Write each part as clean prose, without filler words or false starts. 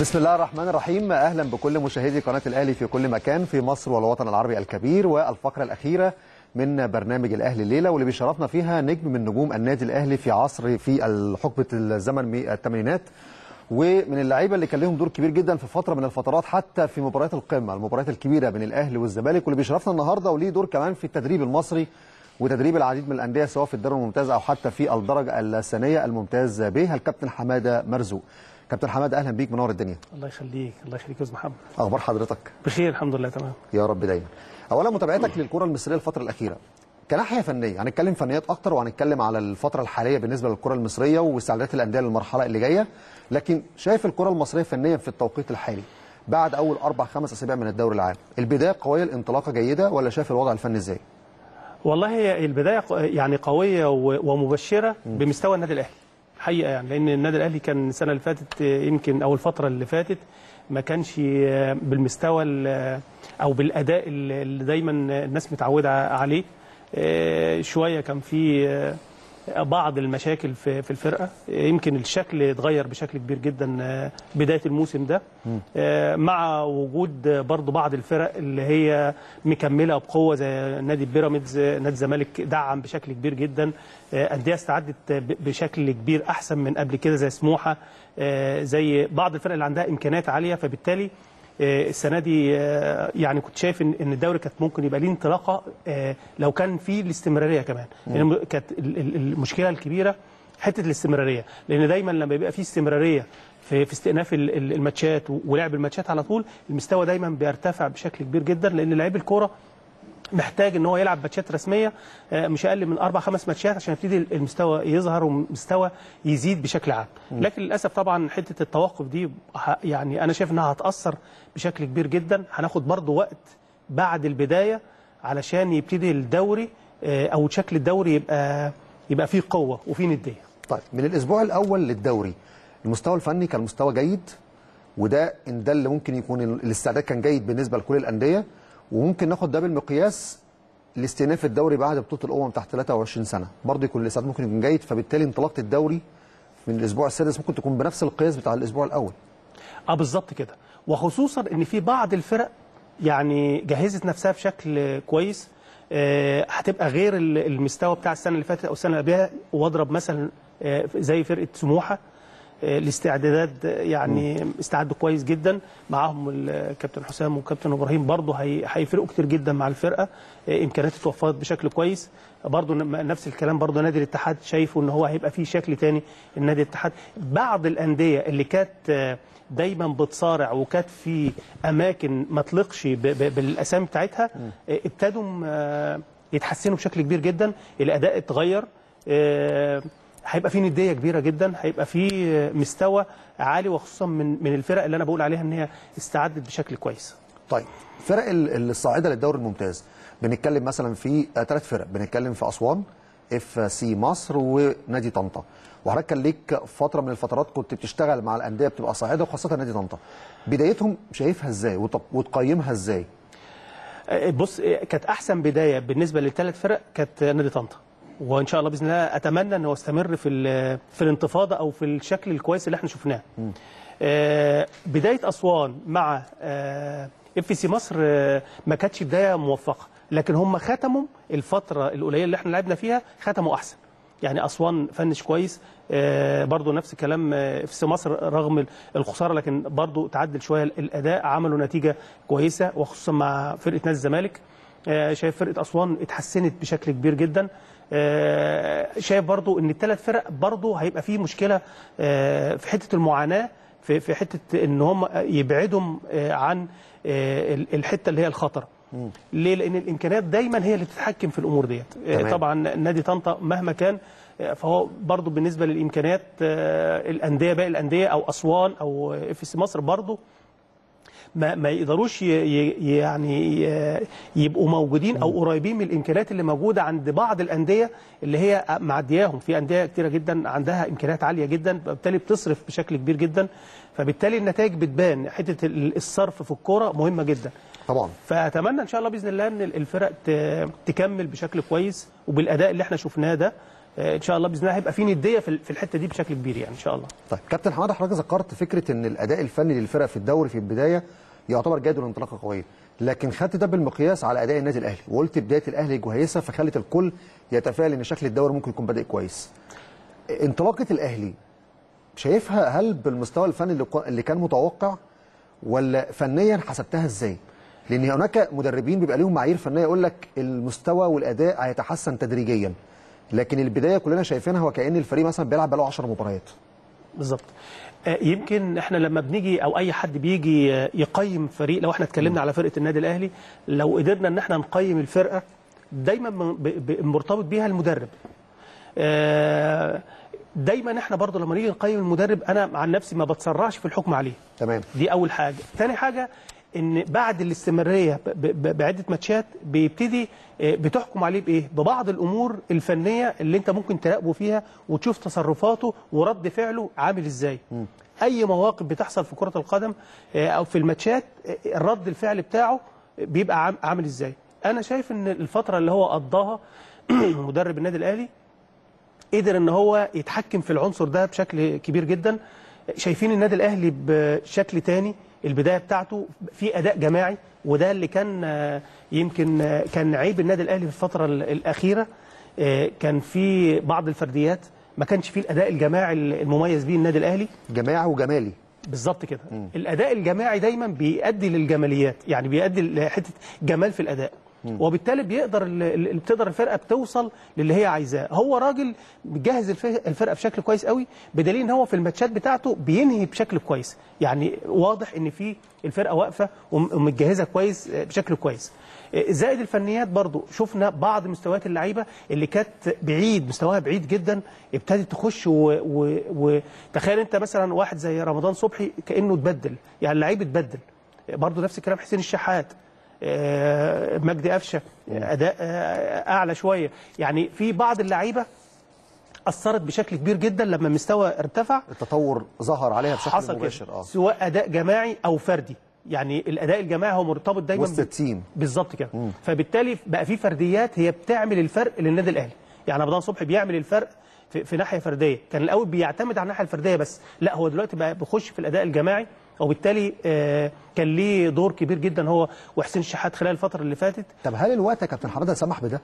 بسم الله الرحمن الرحيم. اهلا بكل مشاهدي قناه الاهلي في كل مكان في مصر والوطن العربي الكبير، والفقره الاخيره من برنامج الاهلي الليله، واللي بيشرفنا فيها نجم من نجوم النادي الاهلي في عصر في حقبه الزمن الثمانينات، ومن اللعيبه اللي كان لهم دور كبير جدا في فتره من الفترات، حتى في مباريات القمه، المباريات الكبيره بين الاهلي والزمالك، واللي بيشرفنا النهارده وليه دور كمان في التدريب المصري وتدريب العديد من الانديه سواء في الدوري الممتاز او حتى في الدرجه الثانيه الممتاز به، الكابتن حماده مرزوق. كابتن حماده اهلا بيك، منور الدنيا. الله يخليك. الله يخليك يا استاذ محمد، اخبار حضرتك؟ بخير الحمد لله، تمام يا رب دايما. اولا متابعتك للكره المصريه الفتره الاخيره كناحيه فنيه، هنتكلم فنيات اكتر وهنتكلم على الفتره الحاليه بالنسبه للكره المصريه واستعدادات الانديه للمرحله اللي جايه، لكن شايف الكره المصريه فنيا في التوقيت الحالي بعد اول 4-5 اسابيع من الدوري العام، البدايه قويه، الانطلاقه جيده، ولا شايف الوضع الفني ازاي؟ والله البدايه يعني قويه ومبشره بمستوى النادي الاهلي حقيقه، يعني لان النادي الاهلي كان السنه اللي فاتت يمكن او الفتره اللي فاتت ما كانش بالمستوى او بالاداء اللي دايما الناس متعوده عليه. شويه كان في بعض المشاكل في الفرقه، يمكن الشكل اتغير بشكل كبير جدا بدايه الموسم ده، مع وجود برضو بعض الفرق اللي هي مكمله بقوه زي نادي بيراميدز، نادي الزمالك دعم بشكل كبير جدا، انديه استعدت بشكل كبير احسن من قبل كده زي سموحه، زي بعض الفرق اللي عندها امكانيات عاليه. فبالتالي السنه دي يعني كنت شايف ان الدوري كانت ممكن يبقى ليه انطلاقه لو كان في الاستمراريه كمان، لان كانت المشكله الكبيره حته الاستمراريه، لان دايما لما بيبقى في استمراريه في استئناف الماتشات ولعب الماتشات على طول، المستوى دايما بيرتفع بشكل كبير جدا، لان لعيب الكوره محتاج ان هو يلعب ماتشات رسميه مش اقل من 4-5 ماتشات عشان يبتدي المستوى يظهر ومستوى يزيد بشكل عام. لكن للاسف طبعا حته التوقف دي يعني انا شايف انها هتاثر بشكل كبير جدا، هناخد برضو وقت بعد البدايه علشان يبتدي الدوري او شكل الدوري يبقى فيه قوه وفيه نديه. طيب من الاسبوع الاول للدوري المستوى الفني كان مستوى جيد، وده ان ده اللي ممكن يكون الاستعداد كان جيد بالنسبه لكل الانديه، وممكن ناخد ده بالمقياس لاستئناف الدوري بعد بطوله الامم تحت 23 سنه، برضه يكون الاستعداد ممكن يكون جيد، فبالتالي انطلاقه الدوري من الاسبوع السادس ممكن تكون بنفس القياس بتاع الاسبوع الاول. بالظبط كده، وخصوصا ان في بعض الفرق يعني جهزت نفسها بشكل كويس، هتبقى غير المستوى بتاع السنه اللي فاتت او السنه اللي قبلها، واضرب مثلا زي فرقه سموحه، الاستعدادات يعني استعدوا كويس جدا، معاهم الكابتن حسام والكابتن ابراهيم برضه هيفرقوا كتير جدا مع الفرقه، امكانيات اتوفرت بشكل كويس. برضه نفس الكلام برضه نادي الاتحاد، شايفه ان هو هيبقى فيه شكل تاني النادي الاتحاد. بعض الانديه اللي كانت دايما بتصارع وكانت في اماكن ما تليقش بالاسامي بتاعتها ابتدوا يتحسنوا بشكل كبير جدا، الاداء اتغير، هيبقى في نديه كبيره جدا، هيبقى في مستوى عالي، وخصوصا من الفرق اللي انا بقول عليها ان هي استعدت بشكل كويس. طيب فرق الصاعده للدوري الممتاز، بنتكلم مثلا في 3 فرق، بنتكلم في اسوان، اف سي مصر، ونادي طنطا، وحضرتك كان ليك فتره من الفترات كنت بتشتغل مع الانديه بتبقى صاعده وخاصه نادي طنطا، بدايتهم شايفها ازاي وتقيمها ازاي؟ بص كانت احسن بدايه بالنسبه ل3 فرق كانت نادي طنطا، وان شاء الله باذن الله اتمنى انه يستمر في الانتفاضه او في الشكل الكويس اللي احنا شفناه. بدايه اسوان مع اف سي مصر ما كانتش بدايه موفقه، لكن هم ختموا الفتره القليله اللي احنا لعبنا فيها ختموا احسن، يعني اسوان فنش كويس، برضو نفس الكلام اف سي مصر رغم الخساره لكن برضو تعدل شويه الاداء، عملوا نتيجه كويسه، وخصوصا مع فرقه نادي الزمالك. شايف فرقه اسوان اتحسنت بشكل كبير جدا، شايف برضو ان 3 فرق برضو هيبقى فيه مشكله في حته المعاناه، في حته ان هم يبعدهم عن الحته اللي هي الخطر. ليه؟ لان الامكانيات دايما هي اللي بتتحكم في الامور ديت. طبعا نادي طنطا مهما كان فهو برضو بالنسبه للامكانيات الانديه باقي الانديه او اسوان او اف سي مصر برضو ما يقدروش يعني يبقوا موجودين او قريبين من الامكانيات اللي موجوده عند بعض الانديه اللي هي معدياهم، في انديه كتيره جدا عندها امكانيات عاليه جدا، فبالتالي بتصرف بشكل كبير جدا، فبالتالي النتائج بتبان. حته الصرف في الكوره مهمه جدا طبعا، فاتمنى ان شاء الله باذن الله ان الفرق تكمل بشكل كويس وبالاداء اللي احنا شفناه ده، ان شاء الله باذن الله هيبقى في نديه في الحته دي بشكل كبير يعني ان شاء الله. طيب كابتن حماده، حضرتك ذكرت فكره ان الاداء الفني للفرق في الدوري في البدايه يعتبر جيد والانطلاقه قويه، لكن خدت ده بالمقياس على اداء النادي الاهلي وقلت بدايه الاهلي كويسه فخلت الكل يتفائل ان شكل الدوري ممكن يكون بادئ كويس. انطلاقه الاهلي شايفها هل بالمستوى الفني اللي كان متوقع ولا فنيا حسبتها ازاي؟ لان هناك مدربين بيبقى لهم معايير فنيه يقول لك المستوى والاداء هيتحسن تدريجيا، لكن البدايه كلنا شايفينها وكأن الفريق مثلا بيلعب بقاله 10 مباريات. بالظبط. يمكن احنا لما بنيجي او اي حد بيجي يقيم فريق، لو احنا اتكلمنا على فرقه النادي الاهلي، لو قدرنا ان احنا نقيم الفرقه دايما مرتبط بيها المدرب. دايما احنا برضه لما نيجي نقيم المدرب انا عن نفسي ما بتسرعش في الحكم عليه. تمام. دي اول حاجه. ثاني حاجه ان بعد الاستمراريه بعده ماتشات بيبتدي بتحكم عليه بايه؟ ببعض الامور الفنيه اللي انت ممكن تراقبه فيها وتشوف تصرفاته ورد فعله عامل ازاي. اي مواقف بتحصل في كره القدم او في الماتشات رد الفعل بتاعه بيبقى عامل ازاي. انا شايف ان الفتره اللي هو قضاها مدرب النادي الاهلي قدر ان هو يتحكم في العنصر ده بشكل كبير جدا. شايفين النادي الاهلي بشكل تاني، البدايه بتاعته في اداء جماعي، وده اللي كان يمكن كان عيب النادي الاهلي في الفتره الاخيره. كان في بعض الفرديات ما كانش فيه الاداء الجماعي المميز بيه النادي الاهلي. جماعي وجمالي. بالظبط كده. الاداء الجماعي دايما بيؤدي للجماليات، يعني بيؤدي لحته جمال في الاداء. وبالتالي بتقدر الفرقه بتوصل للي هي عايزاه. هو راجل بيجهز الفرقه بشكل كويس قوي، بدليل ان هو في الماتشات بتاعته بينهي بشكل كويس، يعني واضح ان في الفرقه واقفه ومتجهزه كويس بشكل كويس. زائد الفنيات برضو شفنا بعض مستويات اللعيبه اللي كانت بعيد، مستواها بعيد جدا، ابتدت تخش وتخيل انت مثلا واحد زي رمضان صبحي كانه اتبدل، يعني اللعيب اتبدل. برضو نفس الكلام حسين الشحات، مجدي قفشه اداء اعلى شويه، يعني في بعض اللعيبه اثرت بشكل كبير جدا لما المستوى ارتفع، التطور ظهر عليها بشكل مباشر. سواء اداء جماعي او فردي، يعني الاداء الجماعي هو مرتبط دايما وسط التيم. بالظبط كده. فبالتالي بقى في فرديات هي بتعمل الفرق للنادي الاهلي، يعني رمضان صبحي بيعمل الفرق في ناحيه فرديه، كان الاول بيعتمد على الناحيه الفرديه بس، لا هو دلوقتي بقى بيخش في الاداء الجماعي، وبالتالي كان ليه دور كبير جدا هو وحسين الشحات خلال الفتره اللي فاتت. طب هل الوقت يا كابتن حماده سمح بده؟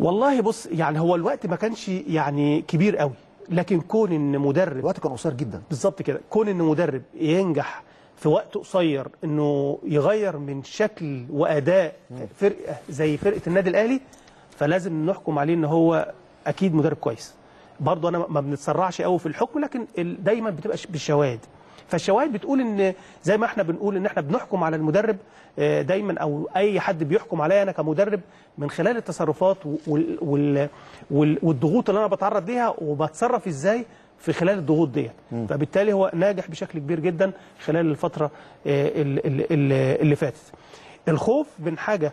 والله بص، يعني هو الوقت ما كانش يعني كبير قوي، لكن كون ان مدرب الوقت كان قصير جدا. بالظبط كده. كون ان مدرب ينجح في وقت قصير انه يغير من شكل واداء فرقه زي فرقه النادي الاهلي، فلازم نحكم عليه ان هو اكيد مدرب كويس. برضه انا ما بنتسرعش قوي في الحكم، لكن دايما بتبقى بالشواهد، فالشواهد بتقول ان زي ما احنا بنقول ان احنا بنحكم على المدرب دايما، او اي حد بيحكم عليا انا كمدرب من خلال التصرفات والضغوط اللي انا بتعرض ليها وبتصرف ازاي في خلال الضغوط ديت. فبالتالي هو ناجح بشكل كبير جدا خلال الفتره اللي فاتت. الخوف من حاجه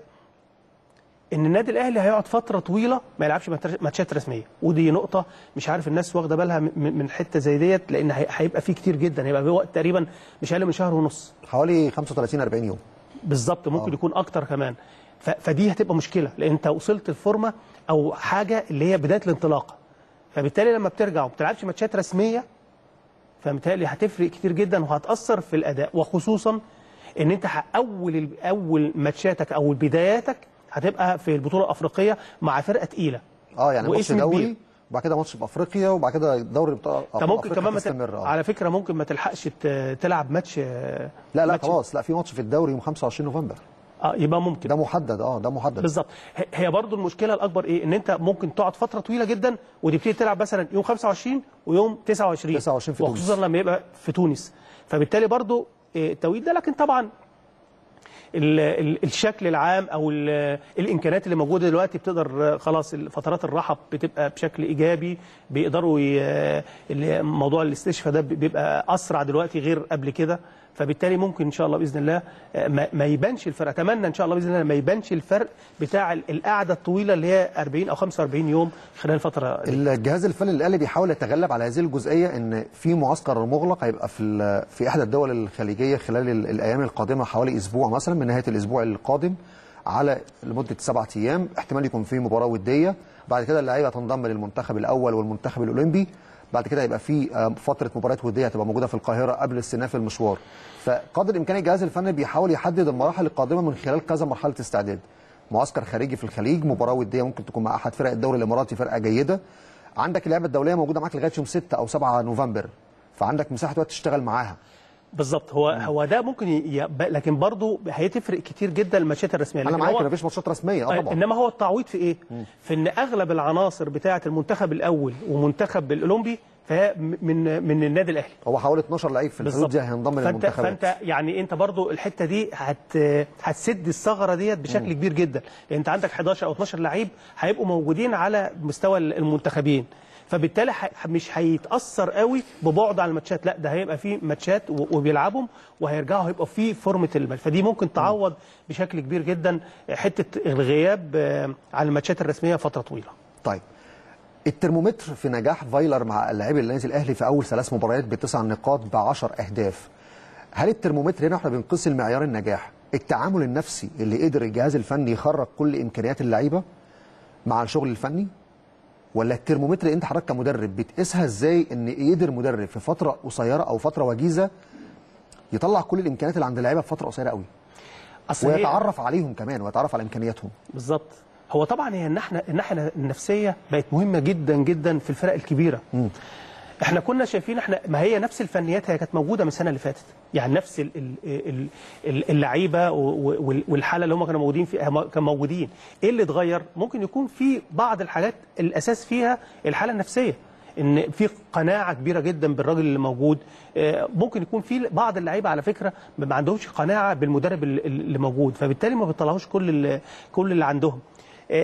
ان النادي الاهلي هيقعد فتره طويله ما يلعبش ماتشات رسميه، ودي نقطه مش عارف الناس واخده بالها من حته زي ديت، لان هيبقى فيه كتير جدا، هيبقى فيه وقت تقريبا مش اقل من شهر ونص، حوالي 35-40 يوم. بالظبط، ممكن يكون اكتر كمان. فدي هتبقى مشكله، لان انت وصلت الفورمه او حاجه اللي هي بدايه الانطلاقه، فبالتالي لما بترجع وما بتلعبش ماتشات رسميه فبالتالي هتفرق كتير جدا وهتاثر في الاداء، وخصوصا ان انت اول ماتشاتك او بداياتك هتبقى في البطوله الافريقيه مع فرقه تقيله. يعني ماتش دولي وبعد كده ماتش بافريقيا وبعد كده دوري ابطال افريقيا. على فكره ممكن ما تلحقش تلعب ماتش. لا خلاص، لا في ماتش في الدوري يوم 25 نوفمبر. يبقى ممكن ده محدد. ده محدد. بالظبط. هي برضو المشكله الاكبر ايه؟ ان انت ممكن تقعد فتره طويله جدا وتبتدي تلعب مثلا يوم 25 ويوم 29 في تونس، وخصوصا لما يبقى في تونس، فبالتالي برضو التوقيت ده. لكن طبعا الشكل العام او الامكانيات اللي موجوده دلوقتي بتقدر خلاص، فترات الراحه بتبقى بشكل ايجابي، بيقدروا موضوع الاستشفاء ده بيبقى اسرع دلوقتي غير قبل كده، فبالتالي ممكن ان شاء الله باذن الله ما يبانش الفرق. اتمنى ان شاء الله باذن الله ما يبانش الفرق بتاع القعده الطويله اللي هي 40 او 45 يوم خلال الفتره دي. الجهاز الفني الاهلي بيحاول يتغلب على هذه الجزئيه، ان في معسكر مغلق هيبقى في احدى الدول الخليجيه خلال الايام القادمه، حوالي اسبوع مثلا من نهايه الاسبوع القادم، على لمده 7 ايام، احتمال يكون في مباراه وديه، بعد كده اللعيبه هتنضم للمنتخب الاول والمنتخب الاولمبي. بعد كده هيبقى في فتره مباريات وديه هتبقى موجوده في القاهره قبل استئناف المشوار. فقدر الامكان الجهاز الفني بيحاول يحدد المراحل القادمه من خلال كذا مرحله استعداد: معسكر خارجي في الخليج، مباراه وديه ممكن تكون مع احد فرق الدوري الاماراتي فرقه جيده، عندك اللعبه الدوليه موجوده معاك لغايه يوم 6 او 7 نوفمبر، فعندك مساحه وقت تشتغل معاها. بالظبط، هو ده ممكن لكن برضه هيتفرق كتير جدا الماتشات الرسميه. انا معاك مفيش ماتشات رسميه طبعا، انما هو التعويض في ايه؟ في ان اغلب العناصر بتاعه المنتخب الاول ومنتخب الاولمبي فهي من النادي الاهلي. هو حوالي 12 لعيب في الحدود دي هينضم للمنتخب. فانت يعني انت برضه الحته دي هتسد الثغره ديت بشكل كبير جدا، لان انت عندك 11 او 12 لعيب هيبقوا موجودين على مستوى المنتخبين، فبالتالي مش هيتاثر قوي ببعد عن الماتشات، لا ده هيبقى فيه ماتشات وبيلعبهم وهيرجعوا هيبقى فيه فورمه الملعب، فدي ممكن تعوض بشكل كبير جدا حته الغياب عن الماتشات الرسميه فتره طويله. طيب الترمومتر في نجاح فايلر مع اللاعبين النادي الاهلي في اول 3 مباريات ب9 نقاط ب10 اهداف. هل الترمومتر هنا احنا بنقيس المعيار النجاح التعامل النفسي اللي قدر الجهاز الفني يخرج كل امكانيات اللعيبه مع الشغل الفني؟ ولا الترمومتر انت حضرتك كمدرب بتقيسها ازاي ان يقدر مدرب في فتره قصيره او فتره وجيزه يطلع كل الامكانيات اللي عند اللعيبه في فتره قصيره قوي ويتعرف عليهم كمان ويتعرف على امكانياتهم؟ بالظبط، هو طبعا هي الناحيه النفسيه بقت مهمه جدا جدا في الفرق الكبيره. احنا كنا شايفين ما هي نفس الفنيات هي كانت موجوده من السنه اللي فاتت، يعني نفس اللعيبه والحاله اللي هم كانوا موجودين فيها كانوا موجودين. ايه اللي اتغير؟ ممكن يكون في بعض الحاجات الاساس فيها الحاله النفسيه، ان في قناعه كبيره جدا بالراجل اللي موجود. ممكن يكون في بعض اللعيبه على فكره ما عندهمش قناعه بالمدرب اللي موجود، فبالتالي ما بيطلعوش كل اللي عندهم.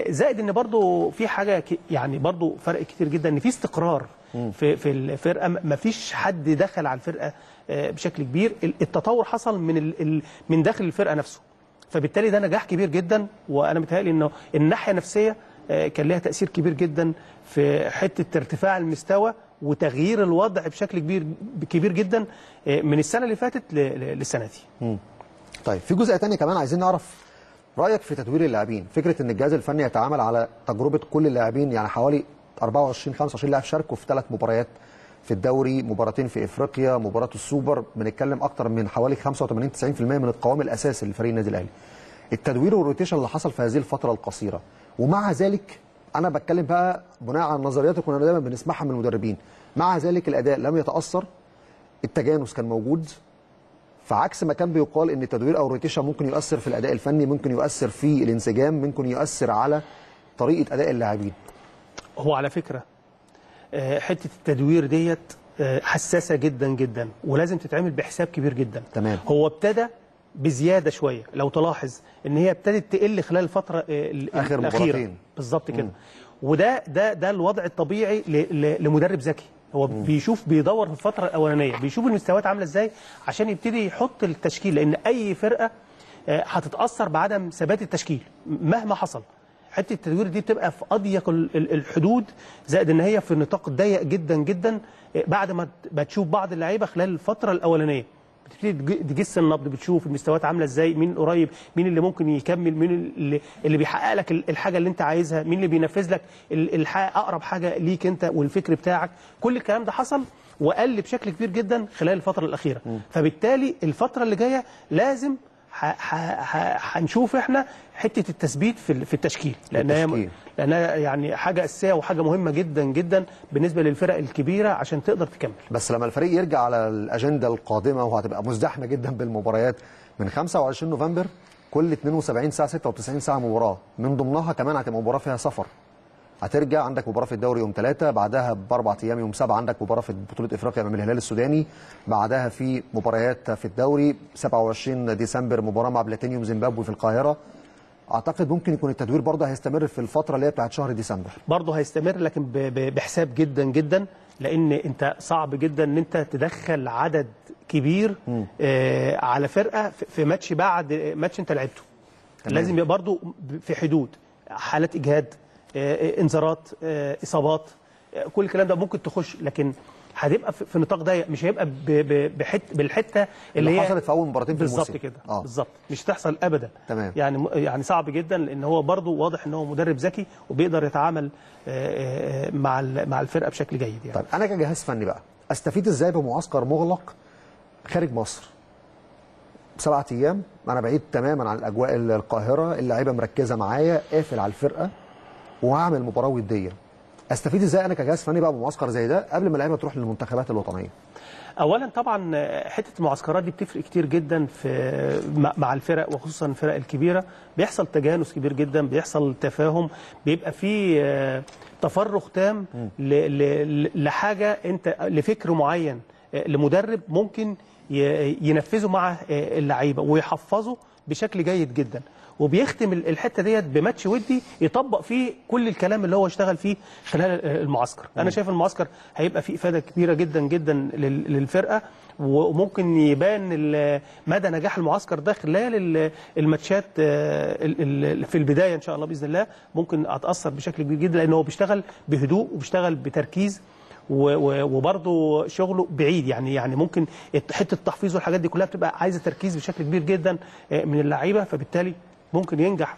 زائد ان برضو في حاجه يعني برضو فرق كتير جدا، ان في استقرار في الفرقه، ما فيش حد دخل على الفرقه بشكل كبير، التطور حصل من داخل الفرقه نفسه، فبالتالي ده نجاح كبير جدا. وانا متهيألي انه الناحيه النفسيه كان لها تاثير كبير جدا في حته ارتفاع المستوى وتغيير الوضع بشكل كبير جدا من السنه اللي فاتت للسنه دي. طيب في جزء ثاني كمان عايزين نعرف رأيك في تدوير اللاعبين، فكرة إن الجهاز الفني يتعامل على تجربة كل اللاعبين، يعني حوالي 24 25 لاعب شاركوا في 3 مباريات في الدوري، مباراتين في إفريقيا، مباراة السوبر، بنتكلم أكتر من حوالي 85 90% من القوام الأساسي لفريق النادي الأهلي. التدوير والروتيشن اللي حصل في هذه الفترة القصيرة، ومع ذلك أنا بتكلم بقى بناء على النظريات اللي كنا دايما بنسمعها من المدربين، مع ذلك الأداء لم يتأثر، التجانس كان موجود، فعكس ما كان بيقال ان التدوير او الروتيشن ممكن يؤثر في الاداء الفني، ممكن يؤثر في الانسجام، ممكن يؤثر على طريقه اداء اللاعبين. هو على فكره حته التدوير ديت حساسه جدا جدا ولازم تتعمل بحساب كبير جدا. تمام. هو ابتدى بزياده شويه، لو تلاحظ ان هي ابتدت تقل خلال الفتره الاخيره بالظبط كده، وده ده ده الوضع الطبيعي لمدرب ذكي. هو بيدور في الفترة الأولانية، بيشوف المستويات عاملة ازاي عشان يبتدي يحط التشكيل، لأن أي فرقة هتتأثر بعدم ثبات التشكيل مهما حصل. حتة التدوير دي بتبقى في أضيق الحدود، زائد إن هي في نطاق ضيق جدا جدا. بعد ما تشوف بعض اللعيبة خلال الفترة الأولانية بتبتدي تجس النبض، بتشوف المستويات عاملة ازاي، مين قريب، مين اللي ممكن يكمل، مين اللي بيحقق لك الحاجة اللي انت عايزها، مين اللي بينفذ لك اقرب حاجة ليك انت والفكر بتاعك. كل الكلام ده حصل وقل بشكل كبير جدا خلال الفترة الأخيرة. فبالتالي الفترة اللي جاية لازم هنشوف احنا حتة التثبيت في التشكيل، لأنها يعني حاجة أساسية وحاجة مهمة جدا جدا بالنسبة للفرق الكبيرة عشان تقدر تكمل. بس لما الفريق يرجع على الأجندة القادمة وهتبقى مزدحمة جدا بالمباريات من 25 نوفمبر كل 72 ساعة 96 ساعة مباراة، من ضمنها كمان هتبقى مباراة فيها سفر، هترجع عندك مباراة في الدوري يوم 3، بعدها ب4 أيام يوم 7 عندك مباراة في بطولة إفريقيا أمام الهلال السوداني، بعدها في مباريات في الدوري 27 ديسمبر مباراة مع بلاتينيوم زيمبابوي في القاهرة. أعتقد ممكن يكون التدوير برضه هيستمر في الفترة اللي هي بتاعت شهر ديسمبر. برضه هيستمر لكن بحساب جدا جدا، لأن أنت صعب جدا أن أنت تدخل عدد كبير على فرقة في ماتش بعد ماتش أنت لعبته. لازم يبقى برضه في حدود حالات إجهاد، انذارات، اصابات، كل الكلام ده ممكن تخش. لكن هتبقى في نطاق ضيق، مش هيبقى بالحته اللي حصلت في اول مباراتين في الموسم بالظبط كده. بالظبط مش هتحصل ابدا. تمام. يعني صعب جدا، لان هو برضه واضح ان هو مدرب ذكي وبيقدر يتعامل مع الفرقه بشكل جيد يعني. طيب انا كجهاز فني بقى استفيد ازاي بمعسكر مغلق خارج مصر؟ 7 ايام انا بعيد تماما عن الاجواء القاهره، اللعيبه مركزه معايا، قافل على الفرقه، وهعمل مباراه وديه. استفيد ازاي انا كجهاز فني بقى بمعسكر زي ده قبل ما اللعيبه تروح للمنتخبات الوطنيه؟ اولا طبعا حته المعسكرات دي بتفرق كتير جدا في مع الفرق، وخصوصا الفرق الكبيره بيحصل تجانس كبير جدا، بيحصل تفاهم، بيبقى في تفرغ تام لحاجه انت لفكر معين لمدرب ممكن ينفذه مع اللعيبه ويحفظه بشكل جيد جدا، وبيختم الحته ديت بماتش ودي يطبق فيه كل الكلام اللي هو اشتغل فيه خلال المعسكر. انا شايف المعسكر هيبقى فيه افاده كبيره جدا جدا للفرقه، وممكن يبان مدى نجاح المعسكر ده خلال الماتشات في البدايه ان شاء الله باذن الله. ممكن اتاثر بشكل كبير جدا لان هو بيشتغل بهدوء وبيشتغل بتركيز، وبرضه شغله بعيد يعني ممكن حته التحفيظ والحاجات دي كلها بتبقى عايزه تركيز بشكل كبير جدا من اللعيبه، فبالتالي ممكن ينجح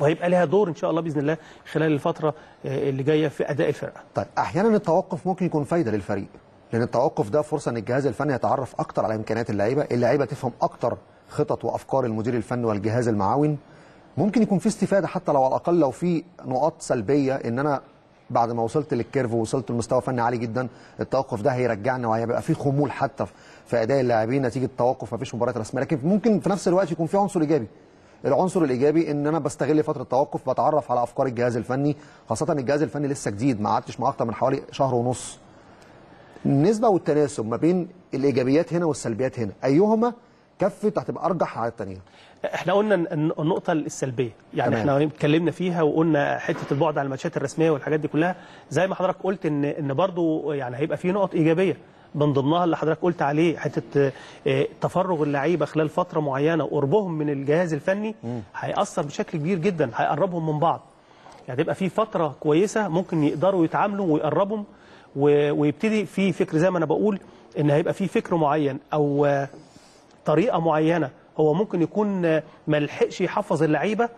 وهيبقى لها دور ان شاء الله باذن الله خلال الفتره اللي جايه في اداء الفرقه. طيب احيانا التوقف ممكن يكون فايده للفريق، لان التوقف ده فرصه ان الجهاز الفني يتعرف اكتر على امكانيات اللعيبه تفهم اكتر خطط وافكار المدير الفني والجهاز المعاون. ممكن يكون في استفاده حتى لو على الاقل لو في نقاط سلبيه، ان انا بعد ما وصلت للكيرف ووصلت لمستوى فني عالي جدا، التوقف ده هيرجعنا وهيبقى في خمول حتى في اداء اللاعبين نتيجه التوقف، مفيش مباريات رسميه. لكن ممكن في نفس الوقت يكون في عنصر ايجابي. العنصر الايجابي ان انا بستغل فتره التوقف بتعرف على افكار الجهاز الفني، خاصه الجهاز الفني لسه جديد ما قعدتش معاه اكتر من حوالي 1.5 شهر. النسبه والتناسب ما بين الايجابيات هنا والسلبيات هنا، ايهما كفت هتبقى ارجح على الثانيه؟ احنا قلنا النقطه السلبيه يعني تمام. احنا اتكلمنا فيها وقلنا حته البعد عن الماتشات الرسميه والحاجات دي كلها، زي ما حضرتك قلت ان برضه يعني هيبقى في نقط ايجابيه من ضمنها اللي حضرتك قلت عليه، حته تفرغ اللعيبه خلال فتره معينه وقربهم من الجهاز الفني هيأثر بشكل كبير جدا، هيقربهم من بعض. يعني هتبقى في فتره كويسه ممكن يقدروا يتعاملوا ويقربهم ويبتدي في فكر، زي ما انا بقول ان هيبقى في فكر معين او طريقه معينه هو ممكن يكون ما لحقش يحفظ اللعيبه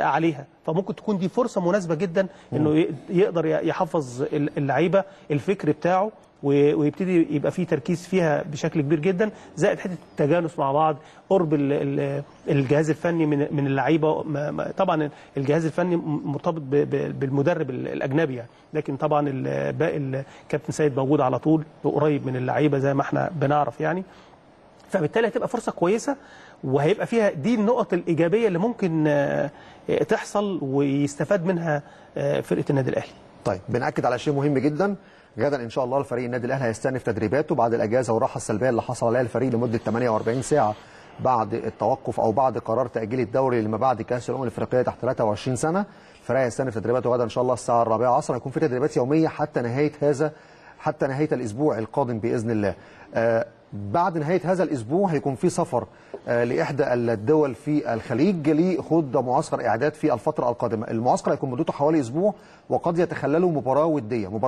عليها، فممكن تكون دي فرصه مناسبه جدا انه يقدر يحفظ اللعيبه الفكر بتاعه، ويبتدي يبقى فيه تركيز فيها بشكل كبير جدا، زائد حته التجانس مع بعض، قرب الجهاز الفني من اللعيبه. طبعا الجهاز الفني مرتبط بالمدرب الاجنبي يعني، لكن طبعا باقي الكابتن سيد موجود على طول وقريب من اللعيبه زي ما احنا بنعرف يعني، فبالتالي هتبقى فرصه كويسه وهيبقى فيها دي النقط الايجابيه اللي ممكن تحصل ويستفاد منها فرقه النادي الاهلي. طيب بنأكد على شيء مهم جدا، غدا ان شاء الله الفريق النادي الاهلي هيستأنف تدريباته بعد الاجازه والراحه السلبيه اللي حصل عليها الفريق لمده 48 ساعه بعد التوقف او بعد قرار تاجيل الدوري لما بعد كاس الامم الافريقيه تحت 23 سنه، الفريق هيستأنف تدريباته غدا ان شاء الله الساعه 4 عصرا، هيكون في تدريبات يوميه حتى نهايه الاسبوع القادم باذن الله. بعد نهايه هذا الاسبوع هيكون في سفر لاحدى الدول في الخليج لخوض معسكر اعداد في الفتره القادمه. المعسكر هيكون مدته حوالي اسبوع، وقد يتخلله مباراه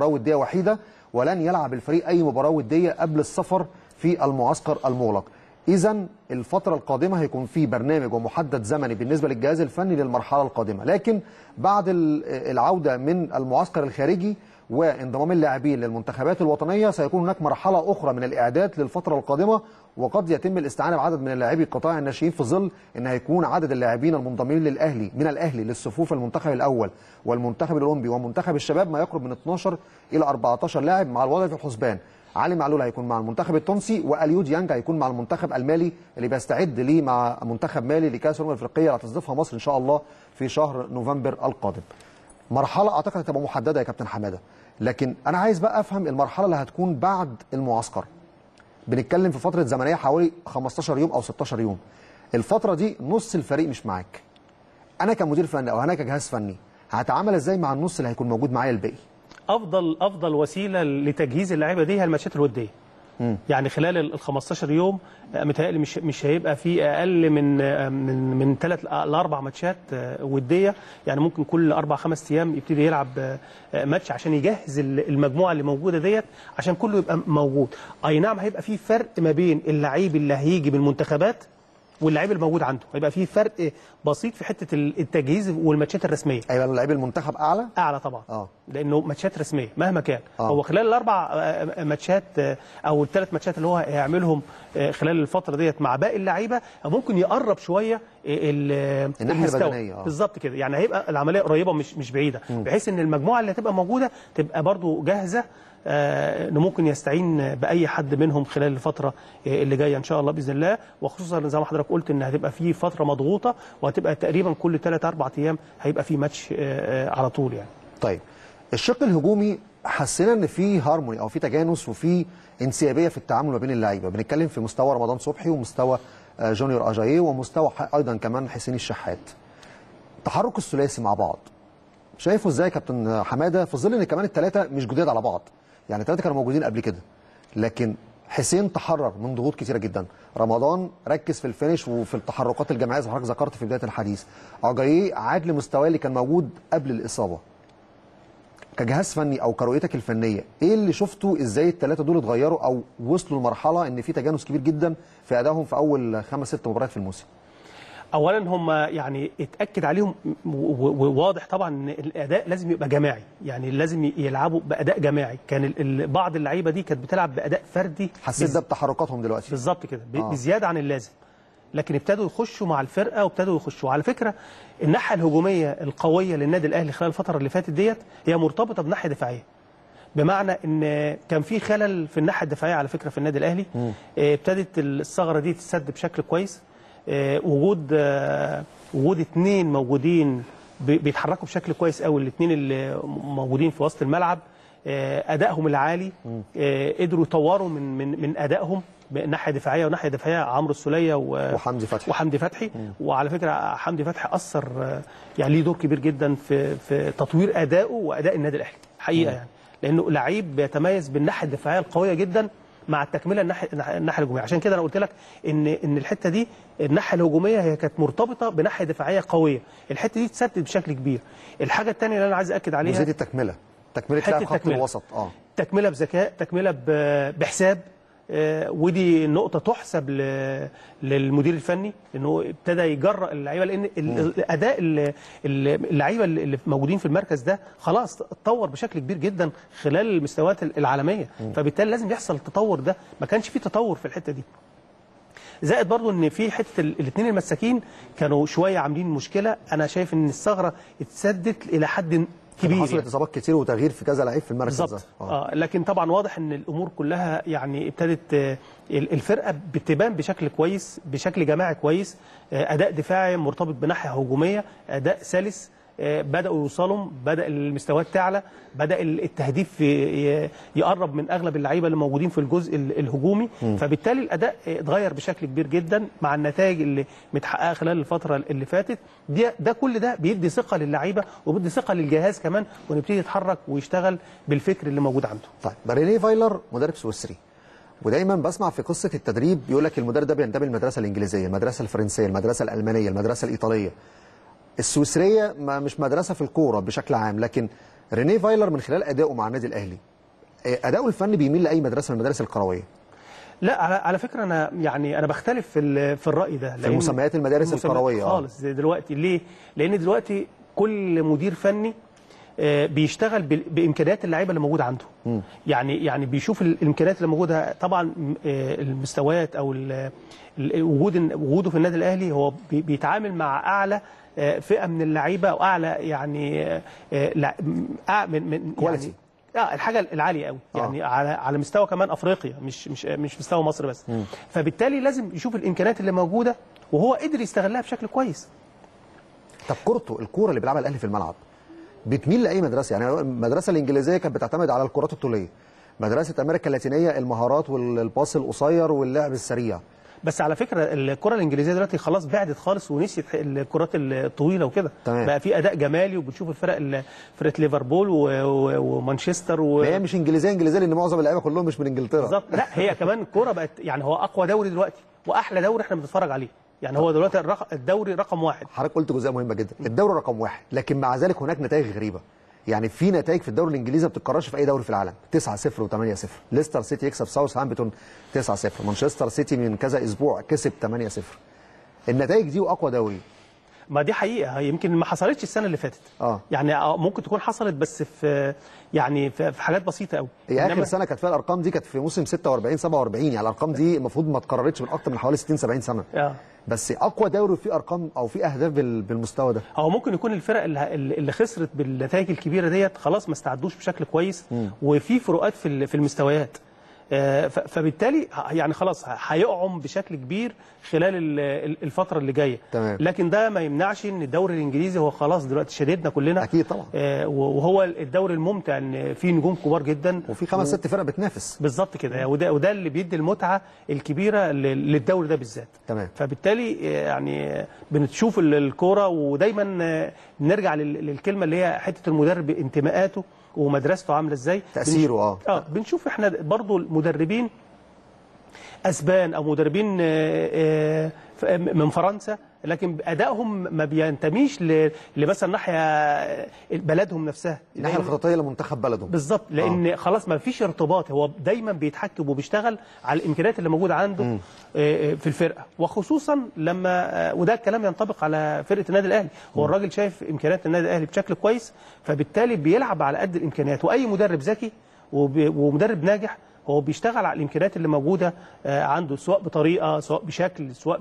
وديه وحيده، ولن يلعب الفريق اي مباراه وديه قبل السفر في المعسكر المغلق. اذا الفتره القادمه هيكون في برنامج ومحدد زمني بالنسبه للجهاز الفني للمرحله القادمه، لكن بعد العوده من المعسكر الخارجي وانضمام اللاعبين للمنتخبات الوطنيه سيكون هناك مرحله اخرى من الاعداد للفتره القادمه، وقد يتم الاستعانه بعدد من اللاعبي قطاع الناشئين في ظل ان هيكون عدد اللاعبين المنضمين للاهلي من الاهلي للصفوف المنتخب الاول والمنتخب الاولمبي ومنتخب الشباب ما يقرب من 12 الى 14 لاعب مع الوضع في الحسبان. علي معلول هيكون مع المنتخب التونسي، واليود يانج هيكون مع المنتخب المالي اللي بيستعد ليه مع منتخب مالي لكاس الامم الافريقيه اللي هتستضيفها مصر ان شاء الله في شهر نوفمبر القادم. مرحله اعتقد هتبقى محدده يا كابتن حماده، لكن انا عايز بقى افهم المرحله اللي هتكون بعد المعسكر. بنتكلم في فتره زمنيه حوالي 15 يوم او 16 يوم. الفتره دي نص الفريق مش معاك. انا كمدير فني او انا كجهاز فني هتعامل ازاي مع النص اللي هيكون موجود معايا الباقي؟ افضل وسيله لتجهيز اللعيبه دي هي الماتشات الوديه. يعني خلال ال 15 يوم متهيألي مش هيبقى في اقل من 3 ل 4 ماتشات وديه، يعني ممكن كل 4-5 ايام يبتدي يلعب ماتش عشان يجهز المجموعه اللي موجوده ديت، عشان كله يبقى موجود. اي نعم هيبقى في فرق ما بين اللعيب اللي هيجي بالمنتخبات واللاعب الموجود عنده، هيبقى في فرق بسيط في حته التجهيز والماتشات الرسميه. ايوه لاعب المنتخب اعلى طبعا لانه ماتشات رسميه مهما كان. هو خلال ال4 ماتشات او ال3 ماتشات اللي هو هيعملهم خلال الفتره ديت مع باقي اللعيبه ممكن يقرب شويه المستوى بالظبط كده، يعني هيبقى العمليه قريبه مش بعيده، بحيث ان المجموعه اللي هتبقى موجوده تبقى برضو جاهزه انه ممكن يستعين باي حد منهم خلال الفتره اللي جايه ان شاء الله باذن الله. وخصوصا زي ما حضرتك قلت ان هتبقى في فتره مضغوطه، وهتبقى تقريبا كل 3-4 ايام هيبقى في ماتش على طول يعني. طيب الشق الهجومي حسينا ان في هارموني او في تجانس وفي انسيابيه في التعامل ما بين اللعيبه، بنتكلم في مستوى رمضان صبحي ومستوى جونيور أجايه ومستوى ايضا كمان حسين الشحات. تحرك الثلاثي مع بعض شايفه ازاي يا كابتن حماده، في ظل ان كمان ال3 مش جداد على بعض، يعني ال3 كانوا موجودين قبل كده، لكن حسين تحرر من ضغوط كتيره جدا، رمضان ركز في الفينش وفي التحركات الجماعيه زي ما حضرتك ذكرت في بدايه الحديث، أجايه عاد لمستواه اللي كان موجود قبل الاصابه. كجهاز فني او كرؤيتك الفنيه، ايه اللي شفته ازاي ال3 دول اتغيروا او وصلوا لمرحله ان في تجانس كبير جدا في ادائهم في اول 5-6 مباريات في الموسم؟ اولا هم يعني اتاكد عليهم وواضح طبعا ان الاداء لازم يبقى جماعي، يعني لازم يلعبوا باداء جماعي. كان بعض اللعيبه دي كانت بتلعب باداء فردي، حسيت ده بتحركاتهم دلوقتي بالظبط كده بزياده عن اللازم، لكن ابتدوا يخشوا مع الفرقه وابتدوا يخشوا. على فكره الناحيه الهجوميه القويه للنادي الاهلي خلال الفتره اللي فاتت ديت هي مرتبطه بناحيه دفاعيه، بمعنى ان كان في خلل في الناحيه الدفاعيه على فكره في النادي الاهلي. ابتدت الثغره دي تتسد بشكل كويس، وجود 2 موجودين بيتحركوا بشكل كويس قوي، الاثنين اللي موجودين في وسط الملعب ادائهم العالي قدروا يطوروا من ادائهم ناحيه دفاعيه وناحيه دفاعيه، عمرو السليه وحمدي فتحي. وعلى فكره حمدي فتحي اثر يعني ليه دور كبير جدا في تطوير ادائه واداء النادي الاهلي حقيقه، يعني لانه لعيب بيتميز بالناحيه الدفاعيه القويه جدا مع التكمله الناحيه الهجوميه. عشان كده انا قلت لك ان الحته دي الناحيه الهجوميه هي كانت مرتبطه بناحيه دفاعيه قويه، الحته دي اتسدت بشكل كبير. الحاجه الثانيه اللي انا عايز اكد عليها وزيت تكمله لاعب خط الوسط، تكمله بذكاء، تكمله بحساب، ودي نقطه تحسب للمدير الفني انه ابتدى يجرأ اللعيبه، لان الاداء اللعيبه اللي موجودين في المركز ده خلاص اتطور بشكل كبير جدا خلال المستويات العالميه، فبالتالي لازم يحصل التطور ده، ما كانش في تطور في الحته دي. زائد برضو ان في حته الاثنين المساكين كانوا شويه عاملين مشكله، انا شايف ان الثغره اتسدت الى حد كبير، حصلت اصابات كتير وتغيير في كذا لعيب في المركز ده. لكن طبعا واضح ان الامور كلها يعني ابتدت الفرقه بتبان بشكل كويس، بشكل جماعي كويس، اداء دفاعي مرتبط بناحيه هجوميه، اداء سلس، بداوا يوصلوا، بدا المستويات تعلى، بدا التهديف يقرب من اغلب اللعيبه اللي موجودين في الجزء الهجومي، فبالتالي الاداء اتغير بشكل كبير جدا مع النتائج اللي متحققه خلال الفتره اللي فاتت دي. ده كل ده بيدي ثقه للعيبه وبيدي ثقه للجهاز كمان، ونبتدي يتحرك ويشتغل بالفكر اللي موجود عنده. طيب رينيه فايلر مدرب سويسري، ودايما بسمع في قصه التدريب يقول لك المدرب ده بينتمي للمدرسه الانجليزيه، المدرسه الفرنسيه، المدرسه الالمانيه، المدرسه الايطاليه. السويسريه مش مدرسه في الكوره بشكل عام، لكن رينيه فايلر من خلال ادائه مع النادي الاهلي اداؤه الفني بيميل لاي مدرسه من المدارس الكرويه. لا على فكره انا يعني بختلف في الراي ده، في مسميات المدارس الكرويه خالص دلوقتي. ليه؟ لان دلوقتي كل مدير فني بيشتغل بامكانيات اللعيبه اللي موجوده عنده، يعني بيشوف الامكانيات اللي موجوده. طبعا المستويات او وجوده في النادي الاهلي هو بيتعامل مع اعلى فئه من اللعيبه واعلى يعني كواليتي، الحاجه العاليه قوي، يعني على مستوى كمان افريقيا، مش مستوى مصر بس. فبالتالي لازم يشوف الامكانيات اللي موجوده وهو قدر يستغلها بشكل كويس. طب الكوره اللي بيلعبها الاهلي في الملعب بتميل لاي مدرسه؟ يعني المدرسه الانجليزيه كانت بتعتمد على الكرات الطوليه، مدرسه امريكا اللاتينيه المهارات والباص القصير واللعب السريع، بس على فكره الكره الانجليزيه دلوقتي خلاص بعدت خالص ونسيت الكرات الطويله وكده، بقى في اداء جمالي، وبنشوف فرقه ليفربول ومانشستر هي مش انجليزيه انجليزيه لان معظم اللعيبه كلهم مش من انجلترا بالظبط. لا هي كمان كرة بقت يعني هو اقوى دوري دلوقتي واحلى دوري احنا بنتفرج عليه، يعني هو دلوقتي الدوري رقم واحد. حضرتك قلت جزئيه مهمه جدا، الدوري رقم واحد، لكن مع ذلك هناك نتائج غريبه. يعني في نتائج في الدوري الانجليزي ما بتتكررش في اي دوري في العالم، 9-0 و8-0، ليستر سيتي يكسب ساوثهامبتون 9-0، مانشستر سيتي من كذا اسبوع كسب 8-0. النتائج دي واقوى دوري. ما دي حقيقه، يمكن ما حصلتش السنه اللي فاتت. يعني ممكن تكون حصلت بس في يعني في حاجات بسيطه قوي. يعني اخر سنه كانت فيها الارقام دي كانت في موسم 46-47، يعني الارقام دي المفروض ما اتكررتش من اكتر من حوالي 60-70 سنه. بس اقوى دوري فيه ارقام او فيه اهداف بالمستوى ده. هو ممكن يكون الفرق اللي خسرت بالنتائج الكبيره ديت خلاص ما استعدوش بشكل كويس، وفي فروقات في المستويات، فبالتالي يعني خلاص هيقعم بشكل كبير خلال الفتره اللي جايه. لكن ده ما يمنعش ان الدوري الانجليزي هو خلاص دلوقتي شددنا كلنا اكيد طبعا، وهو الدوري الممتع ان فيه نجوم كبار جدا وفي 5-6 فرق بتنافس بالظبط كده، وده اللي بيدي المتعه الكبيره للدوري ده بالذات. فبالتالي يعني بنشوف الكوره، ودايما نرجع للكلمه اللي هي حته المدرب انتماءاته ومدرسته عامله ازاي، تاثيره. بنشوف احنا برضو مدربين اسبان او مدربين من فرنسا، لكن ادائهم ما بينتميش لمثلا ناحيه بلدهم نفسها، الناحيه الخططيه لمنتخب بلدهم بالظبط، لان خلاص ما فيش ارتباط، هو دايما بيتحكم وبيشتغل على الامكانيات اللي موجوده عنده في الفرقه، وخصوصا لما وده الكلام ينطبق على فرقه النادي الاهلي. هو الراجل شايف امكانيات النادي الاهلي بشكل كويس، فبالتالي بيلعب على قد الامكانيات. واي مدرب ذكي ومدرب ناجح هو بيشتغل على الامكانيات اللي موجوده عنده، سواء بطريقه سواء بشكل سواء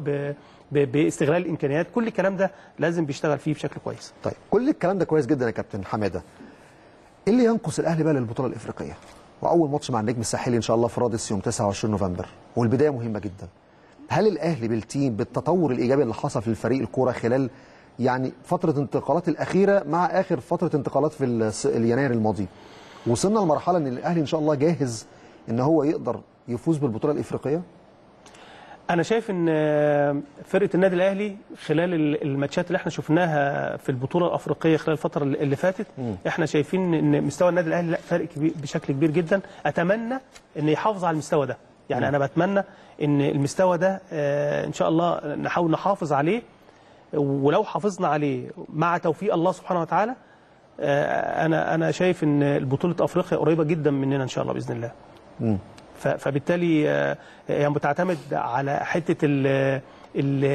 باستغلال الامكانيات، كل الكلام ده لازم بيشتغل فيه بشكل كويس. طيب كل الكلام ده كويس جدا يا كابتن حماده. ايه اللي ينقص الاهلي بقى للبطوله الافريقيه؟ واول ماتش مع النجم الساحلي ان شاء الله في رادس يوم 29 نوفمبر، والبدايه مهمه جدا. هل الاهلي بالتيم بالتطور الايجابي اللي حصل في الفريق الكوره خلال يعني فتره الانتقالات الاخيره مع اخر فتره انتقالات في يناير الماضي، وصلنا لمرحله ان الاهلي ان شاء الله جاهز ان هو يقدر يفوز بالبطوله الافريقيه؟ انا شايف ان فرقه النادي الاهلي خلال الماتشات اللي احنا شفناها في البطوله الافريقيه خلال الفتره اللي فاتت، احنا شايفين ان مستوى النادي الاهلي لا فارق كبير بشكل كبير جدا. اتمنى ان يحافظ على المستوى ده، يعني انا بتمنى ان المستوى ده ان شاء الله نحاول نحافظ عليه، ولو حافظنا عليه مع توفيق الله سبحانه وتعالى انا شايف ان بطوله افريقيا قريبه جدا مننا ان شاء الله باذن الله. فبالتالي هي يعني بتعتمد على حته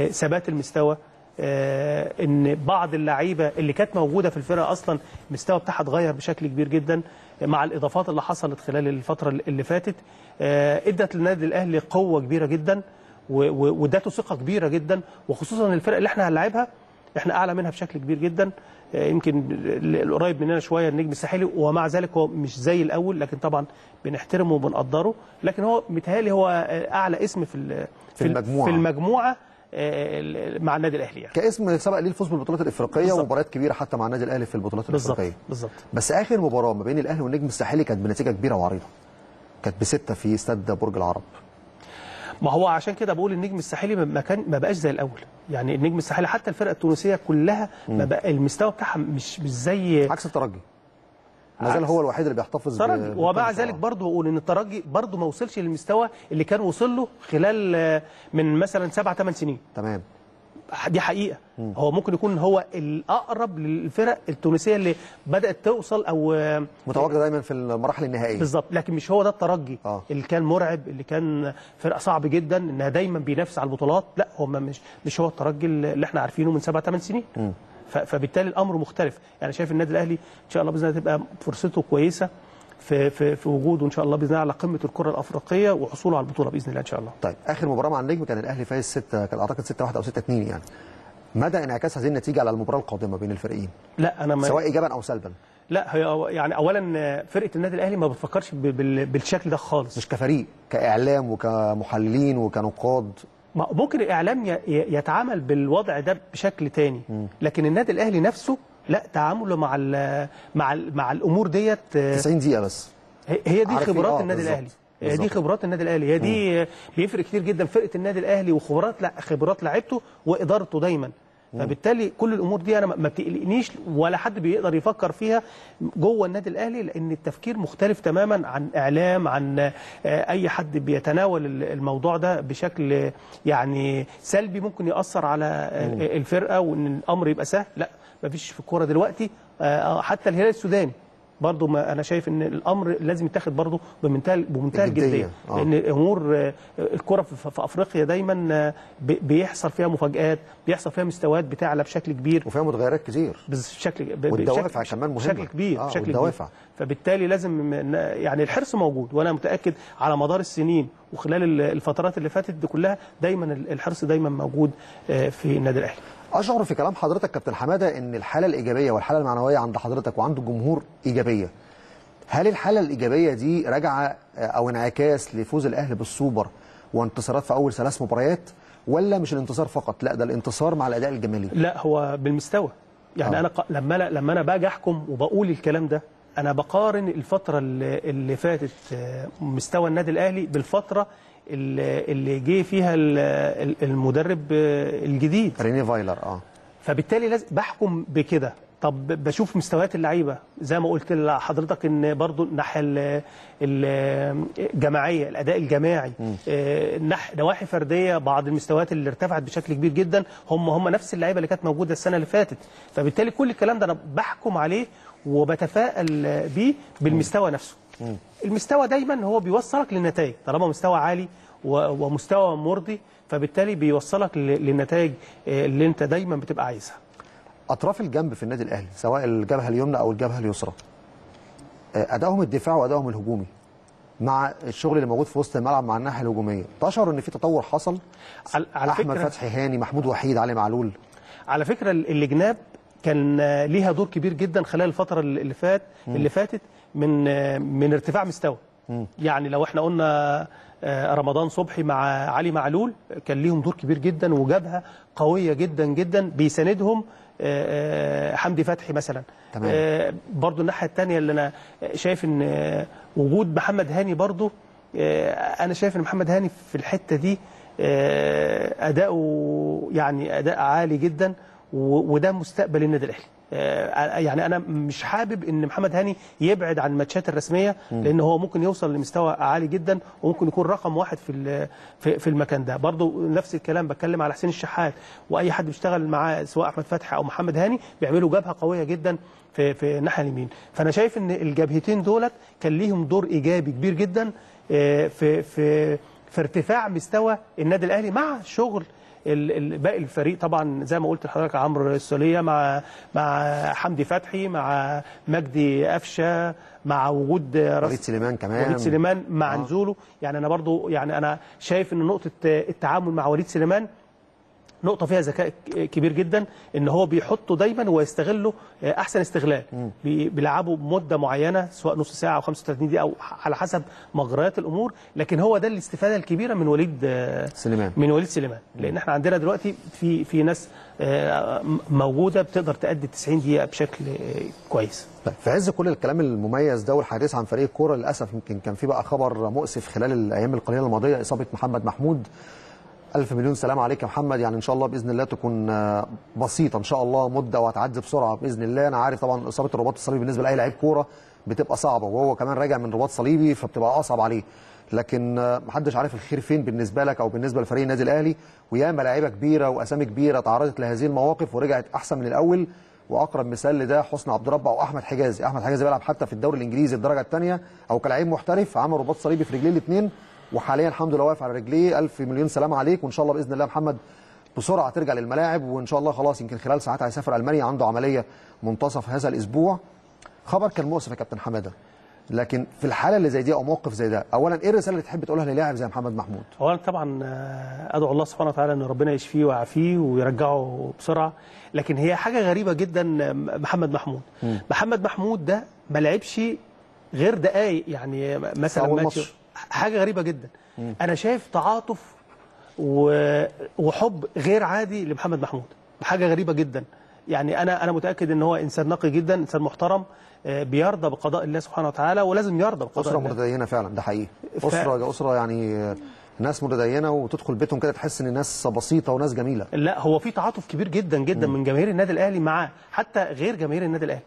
ثبات المستوى، ان بعض اللعيبه اللي كانت موجوده في الفرقه اصلا المستوى بتاعها اتغير بشكل كبير جدا مع الاضافات اللي حصلت خلال الفتره اللي فاتت، ادت للنادي الاهلي قوه كبيره جدا وادته ثقه كبيره جدا، وخصوصا الفرق اللي احنا هنلاعبها احنا اعلى منها بشكل كبير جدا. يمكن القريب مننا شويه النجم الساحلي، ومع ذلك هو مش زي الاول، لكن طبعا بنحترمه وبنقدره، لكن هو متهيألي هو اعلى اسم في المجموعه مع النادي الاهلي، يعني كاسم سبق ليه الفوز بالبطولات الافريقيه ومباريات كبيره حتى مع النادي الاهلي في البطولات الافريقيه بالظبط. بس اخر مباراه ما بين الاهلي والنجم الساحلي كانت بنتيجه كبيره وعريضه، كانت ب6 في استاد برج العرب. ما هو عشان كده بقول النجم الساحلي ما بقاش زي الاول، يعني النجم الساحلي حتى الفرقه التونسيه كلها ما بقى المستوى بتاعها مش زي عكس الترجي، ما زال هو الوحيد اللي بيحتفظ بالترجي. ومع ذلك برضه بقول ان الترجي برضه ما وصلش للمستوى اللي كان وصل له خلال من مثلا 7-8 سنين. تمام، دي حقيقه. هو ممكن يكون هو الاقرب للفرق التونسيه اللي بدات توصل او متواجده دايما في المراحل النهائيه بالظبط، لكن مش هو ده الترجي اللي كان مرعب، اللي كان فرقه صعب جدا انها دايما بينافس على البطولات. لا هو مش هو الترجي اللي احنا عارفينه من 7-8 سنين. فبالتالي الامر مختلف. انا شايف النادي الاهلي ان شاء الله باذن الله تبقى فرصته كويسه في وجوده ان شاء الله باذن الله على قمه الكره الافريقيه وحصوله على البطوله باذن الله ان شاء الله. طيب اخر مباراه مع النجم كان الاهلي فايز 6، كان اعتقد 6-1 او 6-2، يعني مدى انعكاس هذه النتيجه على المباراه القادمه بين الفريقين؟ لا انا سواء ايجابا او سلبا. لا هي يعني اولا فرقه النادي الاهلي ما بتفكرش بالشكل ده خالص، مش كفريق، كاعلام وكمحللين وكنقاد. ممكن الاعلام يتعامل بالوضع ده بشكل تاني، لكن النادي الاهلي نفسه لا، تعامله مع ال مع ال مع الامور ديت 90 دقيقه بس، هي دي خبرات النادي الاهلي. هي دي خبرات النادي الاهلي، هي دي بيفرق كتير جدا فرقه النادي الاهلي وخبرات، لا خبرات لعيبته وادارته دايما. فبالتالي كل الامور دي انا ما بتقلقنيش ولا حد بيقدر يفكر فيها جوه النادي الاهلي، لان التفكير مختلف تماما عن اعلام، عن اي حد بيتناول الموضوع ده بشكل يعني سلبي ممكن ياثر على الفرقه وان الامر يبقى سهل. لا، ما فيش في الكوره دلوقتي. حتى الهلال السوداني برضو ما انا شايف ان الامر لازم يتاخد برضو بمنتهى الجديه، لان امور الكره في افريقيا دايما بيحصل فيها مفاجات، بيحصل فيها مستويات بتعلى بشكل كبير وفيها متغيرات كتير والدوافع كمان مهمه بشكل كبير والدوافع. فبالتالي لازم يعني الحرص موجود، وانا متاكد على مدار السنين وخلال الفترات اللي فاتت دي كلها دايما الحرص دايما موجود في النادي الاهلي. أشعر في كلام حضرتك كابتن حماده إن الحالة الإيجابية والحالة المعنوية عند حضرتك وعند الجمهور إيجابية. هل الحالة الإيجابية دي راجعة أو انعكاس لفوز الأهلي بالسوبر وانتصارات في أول 3 مباريات، ولا مش الانتصار فقط، لا ده الانتصار مع الأداء الجمالي؟ لا، هو بالمستوى يعني. أنا لما باجي أحكم وبقول الكلام ده أنا بقارن الفترة اللي فاتت مستوى النادي الأهلي بالفترة اللي جه فيها المدرب الجديد رينيه فايلر. فبالتالي لازم بحكم بكده. طب بشوف مستويات اللعيبه زي ما قلت لحضرتك ان برضو الناحيه الجماعيه، الاداء الجماعي، نواحي فرديه، بعض المستويات اللي ارتفعت بشكل كبير جدا هم نفس اللعيبه اللي كانت موجوده السنه اللي فاتت. فبالتالي كل الكلام ده انا بحكم عليه وبتفائل بيه بالمستوى نفسه. المستوى دايما هو بيوصلك للنتائج، طالما مستوى عالي ومستوى مرضي فبالتالي بيوصلك للنتائج اللي انت دايما بتبقى عايزها. اطراف الجنب في النادي الاهلي سواء الجبهه اليمنى او الجبهه اليسرى، ادائهم الدفاعي وادائهم الهجومي مع الشغل اللي موجود في وسط الملعب مع الناحيه الهجوميه، تشعر ان في تطور حصل على احمد فتحي، هاني، محمود وحيد، علي معلول؟ على فكره الجناب كان ليها دور كبير جدا خلال الفتره اللي فاتت من ارتفاع مستوى. يعني لو احنا قلنا رمضان صبحي مع علي معلول كان ليهم دور كبير جدا وجبهه قويه جدا جدا بيساندهم حمدي فتحي مثلا. تمام. برضو الناحيه الثانيه اللي انا شايف ان وجود محمد هاني، برضو انا شايف ان محمد هاني في الحته دي اداؤه يعني اداء عالي جدا، وده مستقبل النادي الاهلي. يعني انا مش حابب ان محمد هاني يبعد عن الماتشات الرسميه، لان هو ممكن يوصل لمستوى عالي جدا وممكن يكون رقم 1 في المكان ده. برضو نفس الكلام بتكلم على حسين الشحات واي حد بيشتغل معاه سواء احمد فتحي او محمد هاني، بيعملوا جبهه قويه جدا في الناحيه اليمين. فانا شايف ان الجبهتين دولت كان ليهم دور ايجابي كبير جدا في ارتفاع مستوى النادي الاهلي مع شغل باقي الفريق. طبعا زي ما قلت لحضرتك عمرو السليه مع حمدي فتحي، مع مجدي قفشه، مع وجود وليد سليمان كمان، وليد سليمان مع نزوله. يعني انا برضو يعني انا شايف ان نقطه التعامل مع وليد سليمان نقطه فيها ذكاء كبير جدا، ان هو بيحطه دايما ويستغله احسن استغلال. بيلعبه بمده معينه سواء نص ساعه او 35 دقيقه او على حسب مجريات الامور، لكن هو ده الاستفاده الكبيره من وليد سليمان. لان احنا عندنا دلوقتي في ناس موجوده بتقدر تأدي 90 دقيقه بشكل كويس. طيب في عز كل الكلام المميز ده والحديث عن فريق الكوره، للاسف يمكن كان في بقى خبر مؤسف خلال الايام القليله الماضيه، اصابه محمد محمود. 1000 مليون سلام عليك يا محمد، يعني ان شاء الله باذن الله تكون بسيطه ان شاء الله مده وهتعدي بسرعه باذن الله. انا عارف طبعا اصابه الرباط الصليبي بالنسبه لاي لعيب كوره بتبقى صعبه، وهو كمان راجع من رباط صليبي فبتبقى اصعب عليه، لكن محدش عارف الخير فين بالنسبه لك او بالنسبه لفريق النادي الاهلي. وياما لعيبه كبيره واسامي كبيره تعرضت لهذه المواقف ورجعت احسن من الاول، واقرب مثال لده حسني عبد ربه او احمد حجازي. احمد حجازي بيلعب حتى في الدوري الانجليزي الدرجه الثانيه او كلاعب محترف، عمل رباط صليبي في رجليه الاثنين وحاليا الحمد لله واقف على رجليه. 1000 مليون سلام عليك، وان شاء الله باذن الله محمد بسرعه ترجع للملاعب، وان شاء الله خلاص يمكن خلال ساعات هيسافر المانيا، عنده عمليه منتصف هذا الاسبوع. خبر كان مؤسف يا كابتن حماده، لكن في الحاله اللي زي دي او موقف زي ده، اولا ايه الرساله اللي تحب تقولها للاعب زي محمد محمود؟ اولا طبعا ادعو الله سبحانه وتعالى ان ربنا يشفيه ويعافيه ويرجعه بسرعه، لكن هي حاجه غريبه جدا. محمد محمود ده ما لعبش غير دقائق يعني مثلا ماتش، حاجه غريبه جدا. انا شايف تعاطف وحب غير عادي لمحمد محمود، حاجه غريبه جدا. يعني انا متاكد ان هو انسان نقي جدا، انسان محترم، بيرضى بقضاء الله سبحانه وتعالى، ولازم يرضى بقضاء الله. اسره متدينه فعلا، ده حقيقي. اسره يعني ناس متدينه، وتدخل بيتهم كده تحس ان ناس بسيطه وناس جميله. لا، هو في تعاطف كبير جدا جدا من جماهير النادي الاهلي معاه، حتى غير جماهير النادي الاهلي.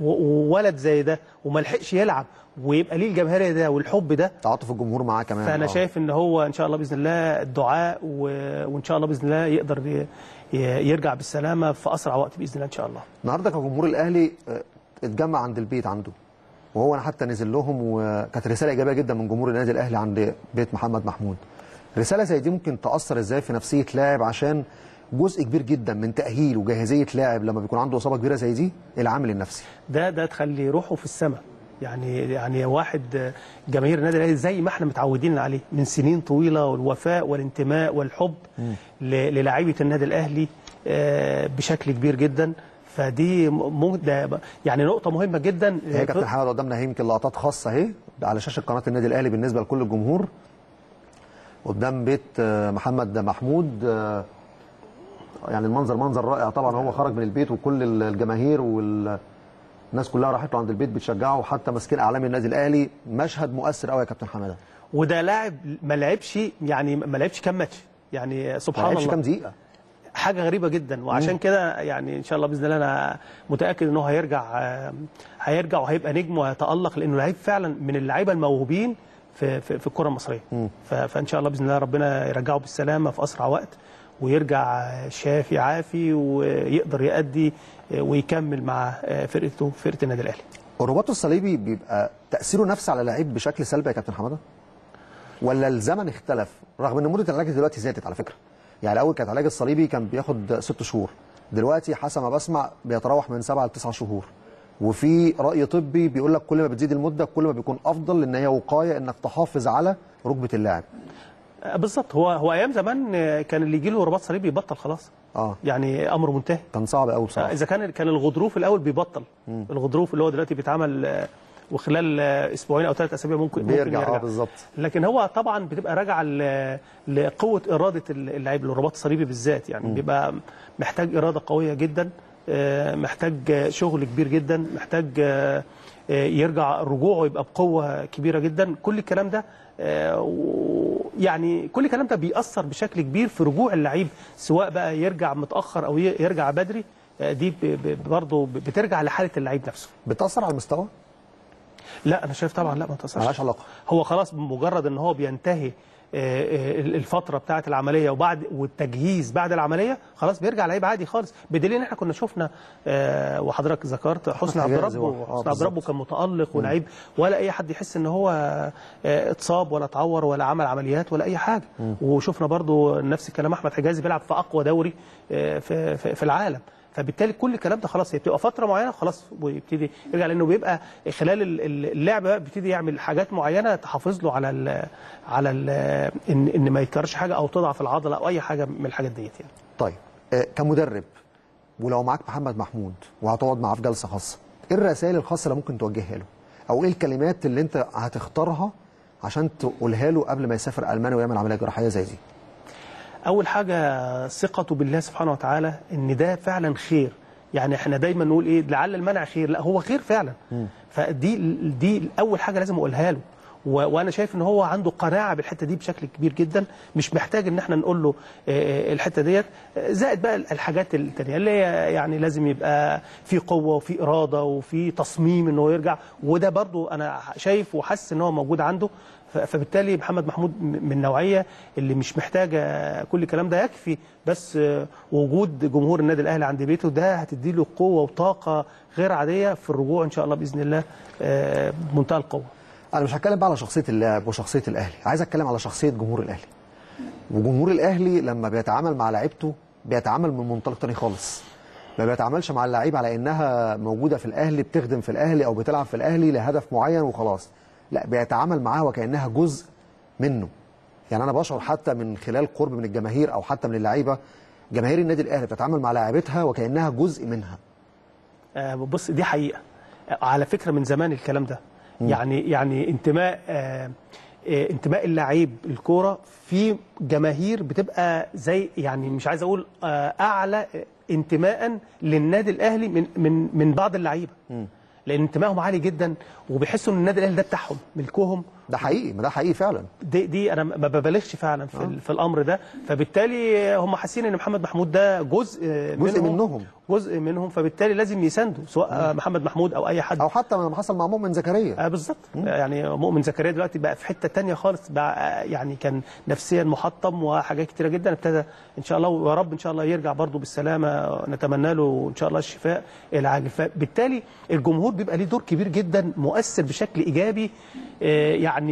وولد زي ده وما لحقش يلعب ويبقى ليه الجماهيريه ده والحب ده، تعاطف الجمهور معاه كمان. فانا شايف ان هو ان شاء الله باذن الله الدعاء، وان شاء الله باذن الله يقدر يرجع بالسلامه في اسرع وقت باذن الله ان شاء الله. النهارده كان جمهور الاهلي اتجمع عند البيت عنده، وهو انا حتى نزل لهم، وكانت رساله ايجابيه جدا من جمهور النادي الاهلي عند بيت محمد محمود. رساله زي دي ممكن تاثر ازاي في نفسيه لاعب؟ عشان جزء كبير جدا من تاهيل وجاهزيه لاعب لما بيكون عنده اصابه كبيره زي دي العامل النفسي ده تخلي روحه في السماء. يعني واحد جماهير النادي الاهلي زي ما احنا متعودين عليه من سنين طويله، والوفاء والانتماء والحب للاعيبه النادي الاهلي بشكل كبير جدا. فدي يعني نقطه مهمه جدا. هي كابتن حماد قدامنا يمكن لقطات خاصه اهي على شاشه قناه النادي الاهلي بالنسبه لكل الجمهور قدام بيت محمد محمود. يعني المنظر منظر رائع طبعا. هو خرج من البيت وكل الجماهير والناس كلها راحت له عند البيت بتشجعه، وحتى ماسكين اعلام النادي الاهلي. مشهد مؤثر قوي يا كابتن حماده. وده لاعب ما لعبش كام ماتش، يعني سبحان الله، ما لعبش كام دقيقه، حاجه غريبه جدا. وعشان كده يعني ان شاء الله باذن الله انا متاكد ان هو هيرجع وهيبقى نجم وهيتالق، لانه لعيب فعلا من اللعيبه الموهوبين في الكره المصريه. فان شاء الله باذن الله ربنا يرجعه بالسلامه في اسرع وقت، ويرجع شافي عافي ويقدر يأدي ويكمل مع فرقته، فرقة النادي الأهلي. الرباط الصليبي بيبقى تأثيره نفسي على اللعيب بشكل سلبي يا كابتن حماده؟ ولا الزمن اختلف؟ رغم ان مدة العلاج دلوقتي زادت على فكرة. يعني الأول كان العلاج الصليبي كان بياخد 6 شهور، دلوقتي حسب ما بسمع بيتراوح من 7 ل9 شهور. وفي رأي طبي بيقول لك كل ما بتزيد المدة كل ما بيكون أفضل، لأن هي وقاية إنك تحافظ على ركبة اللاعب. بالظبط. هو ايام زمان كان اللي يجي له رباط صليبي بيبطل خلاص. يعني امر منتهي. كان صعب قوي بصراحه. اذا كان الغضروف الاول بيبطل. الغضروف اللي هو دلوقتي بيتعمل وخلال 2 أو 3 أسابيع ممكن يرجع. بالظبط. لكن هو طبعا بتبقى راجعه لقوه اراده اللاعب. الرباط الصليبي بالذات يعني بيبقى محتاج اراده قويه جدا، محتاج شغل كبير جدا، محتاج رجوعه يبقى بقوه كبيره جدا. كل الكلام ده بيأثر بشكل كبير في رجوع اللعيب، سواء بقى يرجع متأخر أو يرجع بدري. دي برضه بترجع لحالة اللعيب نفسه. بتأثر على المستوى؟ لا، أنا شايف طبعا لا، ما بتأثرش، مالهاش علاقة. هو خلاص بمجرد إن هو بينتهي الفترة بتاعة العملية والتجهيز بعد العملية، خلاص بيرجع لعيب عادي خالص. بدليل إن إحنا كنا شفنا وحضرتك ذكرت حسني عبد ربه. حسني عبد ربه كان متألق ولعيب، ولا أي حد يحس إن هو اتصاب ولا اتعور ولا عمل عمليات ولا أي حاجة. وشفنا برضو نفس الكلام أحمد حجازي بيلعب في أقوى دوري في العالم. فبالتالي كل الكلام ده خلاص هي بتبقى فتره معينه خلاص، ويبتدي يرجع، لانه بيبقى خلال اللعبه بقى بيبتدي يعمل حاجات معينه تحافظ له على ال على ال ان ما يكررش حاجه او تضعف العضله او اي حاجه من الحاجات ديت يعني. طيب كمدرب، ولو معاك محمد محمود وهتقعد معاه في جلسه خاصه، ايه الرسائل الخاصه اللي ممكن توجهها له؟ او ايه الكلمات اللي انت هتختارها عشان تقولها له قبل ما يسافر المانيا ويعمل عمليه جراحيه زي دي؟ أول حاجة ثقته بالله سبحانه وتعالى، إن ده فعلا خير. يعني إحنا دايما نقول إيه، لعل المنع خير، لا هو خير فعلا. فدي أول حاجة لازم أقولها له. وأنا شايف إن هو عنده قناعة بالحتة دي بشكل كبير جدا، مش محتاج إن إحنا نقول له الحتة ديت. زائد بقى الحاجات التانية اللي هي يعني لازم يبقى في قوة وفي إرادة وفي تصميم إن هو يرجع، وده برضو أنا شايف وحاسس إن هو موجود عنده. فبالتالي محمد محمود من النوعيه اللي مش محتاجه كل الكلام ده، يكفي بس وجود جمهور النادي الاهلي عند بيته. ده هتدي له قوه وطاقه غير عاديه في الرجوع ان شاء الله باذن الله بمنتهى القوه. انا مش هتكلم بقى على شخصيه اللاعب وشخصيه الاهلي، عايز اتكلم على شخصيه جمهور الاهلي. وجمهور الاهلي لما بيتعامل مع لعيبته بيتعامل من منطلق تاني خالص. ما بيتعاملش مع اللعيب على انها موجوده في الاهلي، بتخدم في الاهلي او بتلعب في الاهلي لهدف معين وخلاص. لا، بيتعامل معاها وكأنها جزء منه. يعني أنا بشعر حتى من خلال قرب من الجماهير أو حتى من اللعيبة، جماهير النادي الأهلي بتتعامل مع لاعبتها وكأنها جزء منها. بص، دي حقيقة على فكرة من زمان الكلام ده. يعني انتماء اللعيب الكورة في جماهير بتبقى زي، يعني مش عايز أقول أعلى انتماء للنادي الاهلي من بعض اللعيبه، لان انتمائهم عالي جدا وبيحسوا ان النادي الاهلي ده بتاعهم ملكهم. ده حقيقي، ده حقيقي فعلا. دي انا ما ببالغش فعلا في الامر ده. فبالتالي هم حاسين ان محمد محمود ده جزء منهم، فبالتالي لازم يساندوا، سواء محمد محمود او اي حد، او حتى ما حصل مع مؤمن زكريا. بالظبط. يعني مؤمن زكريا دلوقتي بقى في حته ثانيه خالص، بقى يعني كان نفسيا محطم وحاجات كتيره جدا، ابتدى ان شاء الله ويا رب ان شاء الله يرجع برده بالسلامه، نتمنى له ان شاء الله الشفاء العاجل. فبالتالي الجمهور بيبقى ليه دور كبير جدا مؤثر بشكل ايجابي، يعني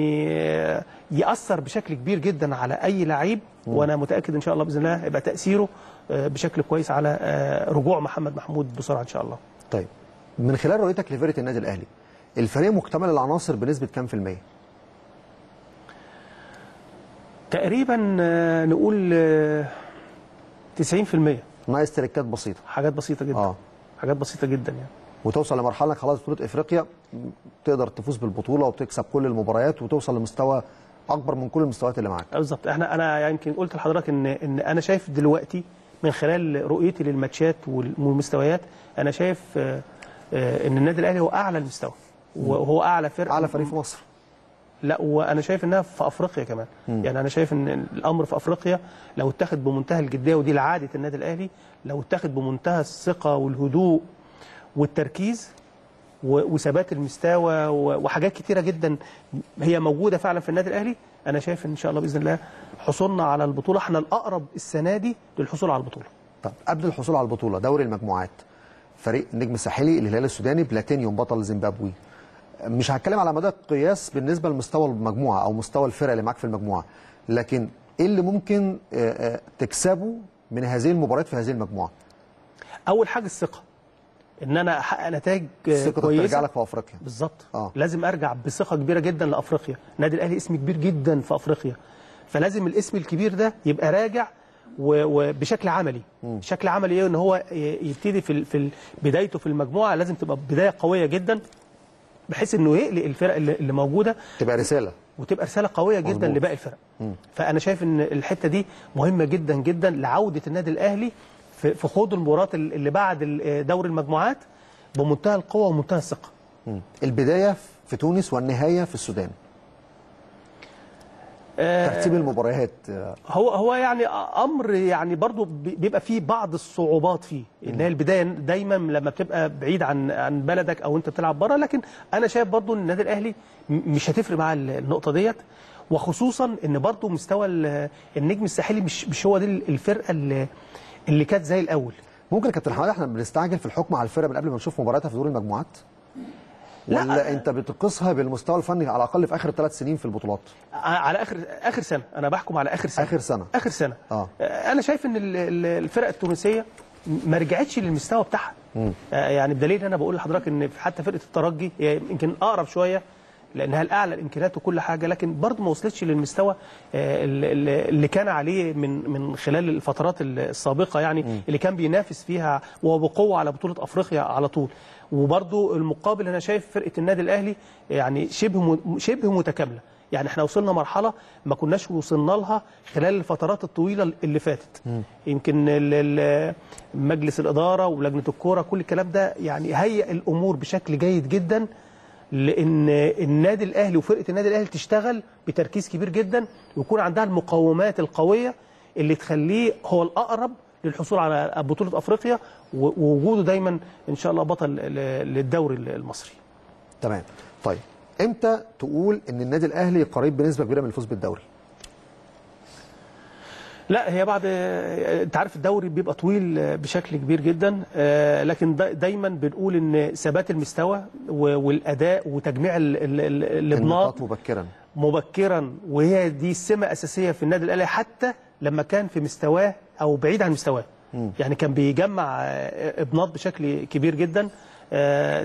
يأثر بشكل كبير جدا على أي لعيب، وأنا متأكد إن شاء الله بإذن الله هيبقى تأثيره بشكل كويس على رجوع محمد محمود بسرعة إن شاء الله. طيب، من خلال رؤيتك لفرقة النادي الأهلي، الفريق مكتمل العناصر بنسبة كام في المية؟ تقريبا نقول 90%، ناقص تركات بسيطة، حاجات بسيطة جدا. حاجات بسيطة جدا يعني، وتوصل لمرحله خلاص بطوله افريقيا تقدر تفوز بالبطوله وبتكسب كل المباريات وتوصل لمستوى اكبر من كل المستويات اللي معاك. بالظبط. انا يمكن قلت لحضرتك ان انا شايف دلوقتي من خلال رؤيتي للماتشات والمستويات، انا شايف ان النادي الاهلي هو اعلى المستوى وهو اعلى فريق، اعلى فريق في مصر. لا، وانا شايف انها في افريقيا كمان. يعني انا شايف ان الامر في افريقيا لو اتاخد بمنتهى الجديه، ودي العاده النادي الاهلي، لو اتاخد بمنتهى الثقه والهدوء والتركيز وثبات المستوى وحاجات كتيرة جدا هي موجودة فعلا في النادي الأهلي، أنا شايف إن شاء الله بإذن الله حصولنا على البطولة، إحنا الأقرب السنة دي للحصول على البطولة. طب قبل الحصول على البطولة، دوري المجموعات فريق النجم الساحلي، الهلال السوداني، بلاتينيوم بطل زيمبابوي. مش هتكلم على مدى القياس بالنسبة لمستوى المجموعة أو مستوى الفرق اللي معاك في المجموعة، لكن إيه اللي ممكن تكسبه من هذه المباريات في هذه المجموعة؟ أول حاجة الثقة، ان انا احقق نتائج كويسه. ترجع لك في افريقيا. بالظبط. لازم ارجع بثقه كبيره جدا لافريقيا، النادي الاهلي اسم كبير جدا في افريقيا، فلازم الاسم الكبير ده يبقى راجع وبشكل عملي. بشكل عملي ايه؟ ان هو يبتدي في بدايته في المجموعه لازم تبقى بدايه قويه جدا، بحيث انه يقلق الفرق اللي موجوده، تبقى رساله، وتبقى رساله قويه جدا لباقي الفرق. فانا شايف ان الحته دي مهمه جدا جدا لعوده النادي الاهلي في خوض المباريات اللي بعد دوري المجموعات بمنتهى القوه ومنتهى الثقه. البدايه في تونس والنهايه في السودان. ترتيب المباريات هو يعني امر، يعني برضو بيبقى فيه بعض الصعوبات فيه، ان هي البدايه دايما لما بتبقى بعيد عن بلدك او انت بتلعب بره، لكن انا شايف برضو ان النادي الاهلي مش هتفرق معاه النقطه ديت، وخصوصا ان برضو مستوى النجم الساحلي مش هو دي الفرقه اللي كانت زي الاول. ممكن يا كابتن حماده احنا بنستعجل في الحكم على الفرقه من قبل ما نشوف مباراتها في دور المجموعات؟ لا، ولا انت بتقيسها بالمستوى الفني على الاقل في اخر 3 سنين في البطولات؟ على اخر سنه، انا بحكم على اخر سنه. انا شايف ان الفرق التونسيه ما رجعتش للمستوى بتاعها، يعني بدليل انا بقول لحضرتك ان حتى فرقه الترجي هي يمكن اقرب شويه لانها الاعلى الامكانيات وكل حاجه، لكن برضه ما وصلتش للمستوى اللي كان عليه من خلال الفترات السابقه، يعني اللي كان بينافس فيها وبقوه على بطوله افريقيا على طول. وبرضه المقابل انا شايف فرقه النادي الاهلي يعني شبه متكامله، يعني احنا وصلنا مرحله ما كناش وصلنا لها خلال الفترات الطويله اللي فاتت. يمكن مجلس الاداره ولجنه الكوره كل الكلام ده يعني هيئ الامور بشكل جيد جدا، لأن النادي الأهلي وفرقة النادي الأهلي تشتغل بتركيز كبير جدا، ويكون عندها المقومات القوية اللي تخليه هو الأقرب للحصول على بطولة أفريقيا، ووجوده دايما إن شاء الله بطل للدوري المصري. تمام. طيب إمتى تقول إن النادي الأهلي قريب بنسبة كبيرة من الفوز بالدوري؟ لا، هي بعد، انت عارف الدوري بيبقى طويل بشكل كبير جدا، لكن دايما بنقول ان ثبات المستوى والاداء وتجميع النقاط مبكرا، وهي دي سمه اساسيه في النادي الاهلي حتى لما كان في مستواه او بعيد عن مستواه. يعني كان بيجمع ابناط بشكل كبير جدا،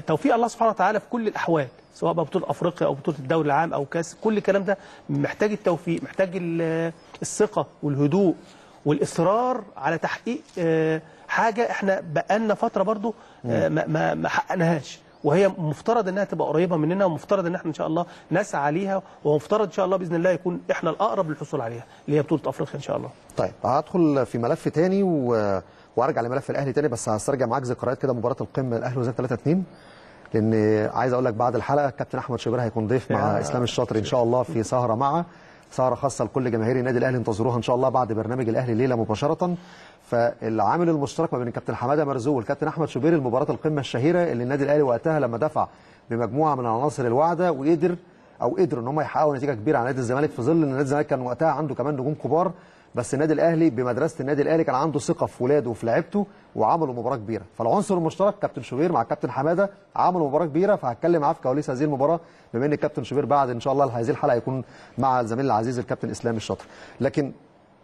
توفيق الله سبحانه وتعالى في كل الاحوال، سواء بقى بطوله افريقيا او بطوله الدوري العام او كاس، كل الكلام ده محتاج التوفيق، محتاج الثقه والهدوء والاصرار على تحقيق حاجه احنا بقالنا فتره برضو ما حققناهاش، وهي مفترض انها تبقى قريبه مننا، ومفترض ان احنا ان شاء الله نسعى ليها، ومفترض ان شاء الله باذن الله يكون احنا الاقرب للحصول عليها، اللي هي بطوله افريقيا ان شاء الله. طيب هدخل في ملف تاني وارجع لملف الاهلي تاني، بس هسترجع معاك ذكريات كده مباراه القمه الاهلي وزيك 3-2، لان عايز اقول لك بعد الحلقه الكابتن احمد شوبير هيكون ضيف مع اسلام الشاطر ان شاء الله في سهره معه، سهره خاصه لكل جماهير النادي الاهلي، انتظروها ان شاء الله بعد برنامج الاهلي الليله مباشره. فالعامل المشترك ما بين الكابتن حماده مرزوق والكابتن احمد شوبير المباراه القمه الشهيره اللي النادي الاهلي وقتها لما دفع بمجموعه من العناصر الواعده وقدر او قدروا ان هم يحققوا نتيجه كبيره على نادي الزمالك، في ظل ان نادي الزمالك كان وقتها عنده كمان نجوم كبار، بس النادي الاهلي بمدرسه النادي الاهلي كان عنده ثقه في ولاده وفي لعيبته وعملوا مباراه كبيره. فالعنصر المشترك كابتن شوبير مع كابتن حماده عملوا مباراه كبيره، فهتكلم معاه في كواليس هذه المباراه، بما ان الكابتن شوبير بعد ان شاء الله هذه الحلقه يكون مع الزميل العزيز الكابتن اسلام الشاطر. لكن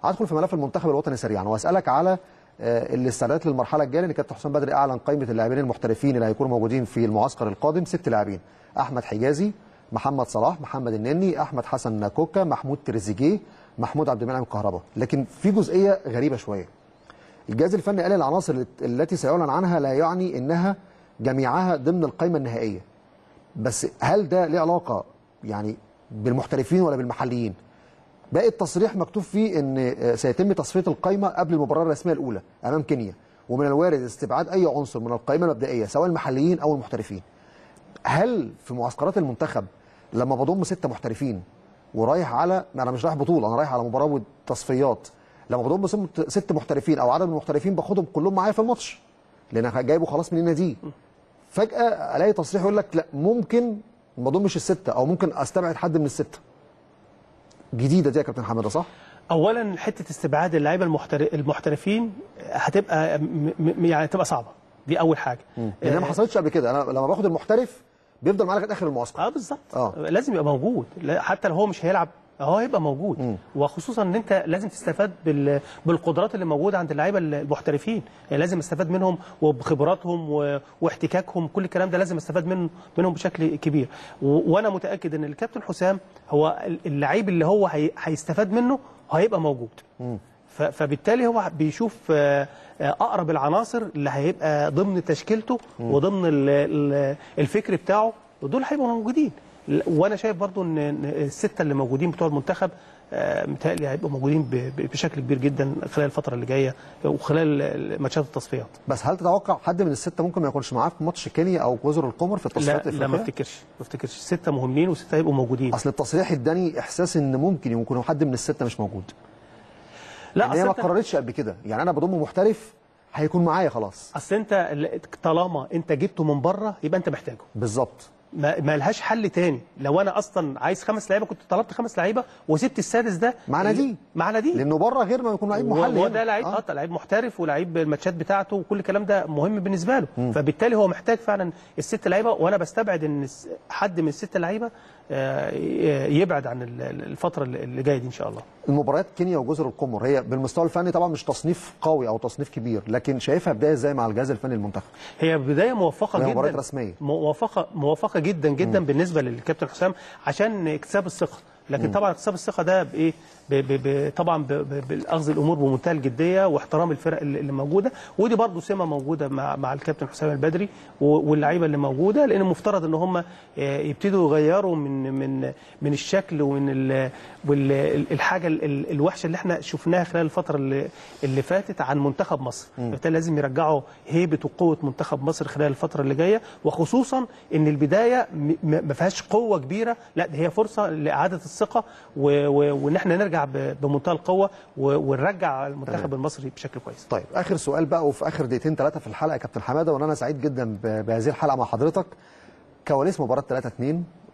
هدخل في ملف المنتخب الوطني سريعا واسالك على الاستعدادات للمرحله الجايه، لان كابتن حسام بدري اعلن قائمه اللاعبين المحترفين اللي هيكونوا موجودين في المعسكر القادم، 6 لاعبين: احمد حجازي، محمد صلاح، محمد النني، احمد حسن ناكوكا، محمود تريزيجيه، محمود عبد المنعم كهربا. لكن في جزئيه غريبه شويه، الجهاز الفني قال العناصر التي سيعلن عنها لا يعني انها جميعها ضمن القائمه النهائيه، بس هل ده له علاقه يعني بالمحترفين ولا بالمحليين؟ باقي التصريح مكتوب فيه ان سيتم تصفيه القائمه قبل المباراه الرسميه الاولى امام كينيا، ومن الوارد استبعاد اي عنصر من القائمه المبدئيه سواء المحليين او المحترفين. هل في معسكرات المنتخب لما بضم 6 محترفين ورايح على، انا مش رايح بطوله، انا رايح على مباراه وتصفيات، لما بضم 6 محترفين او عدد من المحترفين باخدهم كلهم معايا في الماتش لان جايبه خلاص من النادي، فجاه الاقي تصريح يقول لك لا ممكن ما اضمش ال6 او ممكن استبعد حد من ال6. جديده دي يا كابتن حماده صح؟ اولا حته استبعاد اللعيبه المحترفين هتبقى يعني هتبقى صعبه، دي اول حاجه، لان ما حصلتش قبل كده. انا لما باخد المحترف بيفضل معانا لغايه اخر المعسكر. بالظبط، لازم يبقى موجود، حتى لو هو مش هيلعب هو هيبقى موجود، وخصوصا ان انت لازم تستفاد بالقدرات اللي موجوده عند اللعيبه المحترفين، لازم استفاد منهم وبخبراتهم واحتكاكهم، كل الكلام ده لازم استفاد منهم بشكل كبير. وانا متاكد ان الكابتن حسام هو اللعيب اللي هو هيستفاد منه وهيبقى موجود، فبالتالي هو بيشوف اقرب العناصر اللي هيبقى ضمن تشكيلته وضمن الفكر بتاعه، ودول هيبقوا موجودين. وانا شايف برضو ان ال6 اللي موجودين بتوع المنتخب متهيألي هيبقوا موجودين بشكل كبير جدا خلال الفتره اللي جايه وخلال ماتشات التصفيات. بس هل تتوقع حد من ال6 ممكن ما يكونش معاه في ماتش كينيا او جزر القمر في التصفيات الافريقيه؟ لا ما افتكرش، ال6 مهمين و6 هيبقوا موجودين. اصل التصريح اداني احساس ان ممكن يكون حد من ال6 مش موجود. لا يعني هي ما قررتش قبل كده، يعني انا بضم محترف هيكون معايا خلاص. اصل انت طالما انت جبته من بره يبقى انت محتاجه. بالظبط، ما لهاش حل تاني. لو انا اصلا عايز 5 لعيبه كنت طلبت 5 لعيبه وسبت السادس ده معنا دي لانه بره غير ما يكون لعيب محلي، هو ده لعيب لعيب محترف ولعيب الماتشات بتاعته وكل الكلام ده مهم بالنسبه له، فبالتالي هو محتاج فعلا ال6 لعيبه. وانا بستبعد ان حد من ال6 لعيبه يبعد عن الفتره اللي جايه دي ان شاء الله. المباريات كينيا وجزر القمر هي بالمستوى الفني طبعا مش تصنيف قوي او تصنيف كبير، لكن شايفها بدايه ازاي مع الجهاز الفني المنتخب؟ هي بدايه موفقه جدا، مباريات رسميه موفقه جدا جدا بالنسبه للكابتن حسام عشان اكتساب الثقه. لكن طبعا اكتساب الثقه ده بايه؟ طبعا باخذ الامور بمنتهى الجديه واحترام الفرق اللي موجوده، ودي برضه سمه موجوده مع الكابتن حسام البدري واللعيبه اللي موجوده، لان المفترض ان هم يبتدوا يغيروا من الشكل ومن الحاجه الوحشه اللي احنا شفناها خلال الفتره اللي فاتت عن منتخب مصر، فبالتالي لازم يرجعوا هيبه وقوه منتخب مصر خلال الفتره اللي جايه، وخصوصا ان البدايه ما فيهاش قوه كبيره، لا هي فرصه لاعاده الثقه وان احنا نرجع بمنتهى القوه ونرجع المنتخب المصري بشكل كويس. طيب اخر سؤال بقى وفي اخر 2-3 دقيقة في الحلقه يا كابتن حماده، وانا سعيد جدا بهذه الحلقه مع حضرتك، كواليس مباراه 3-2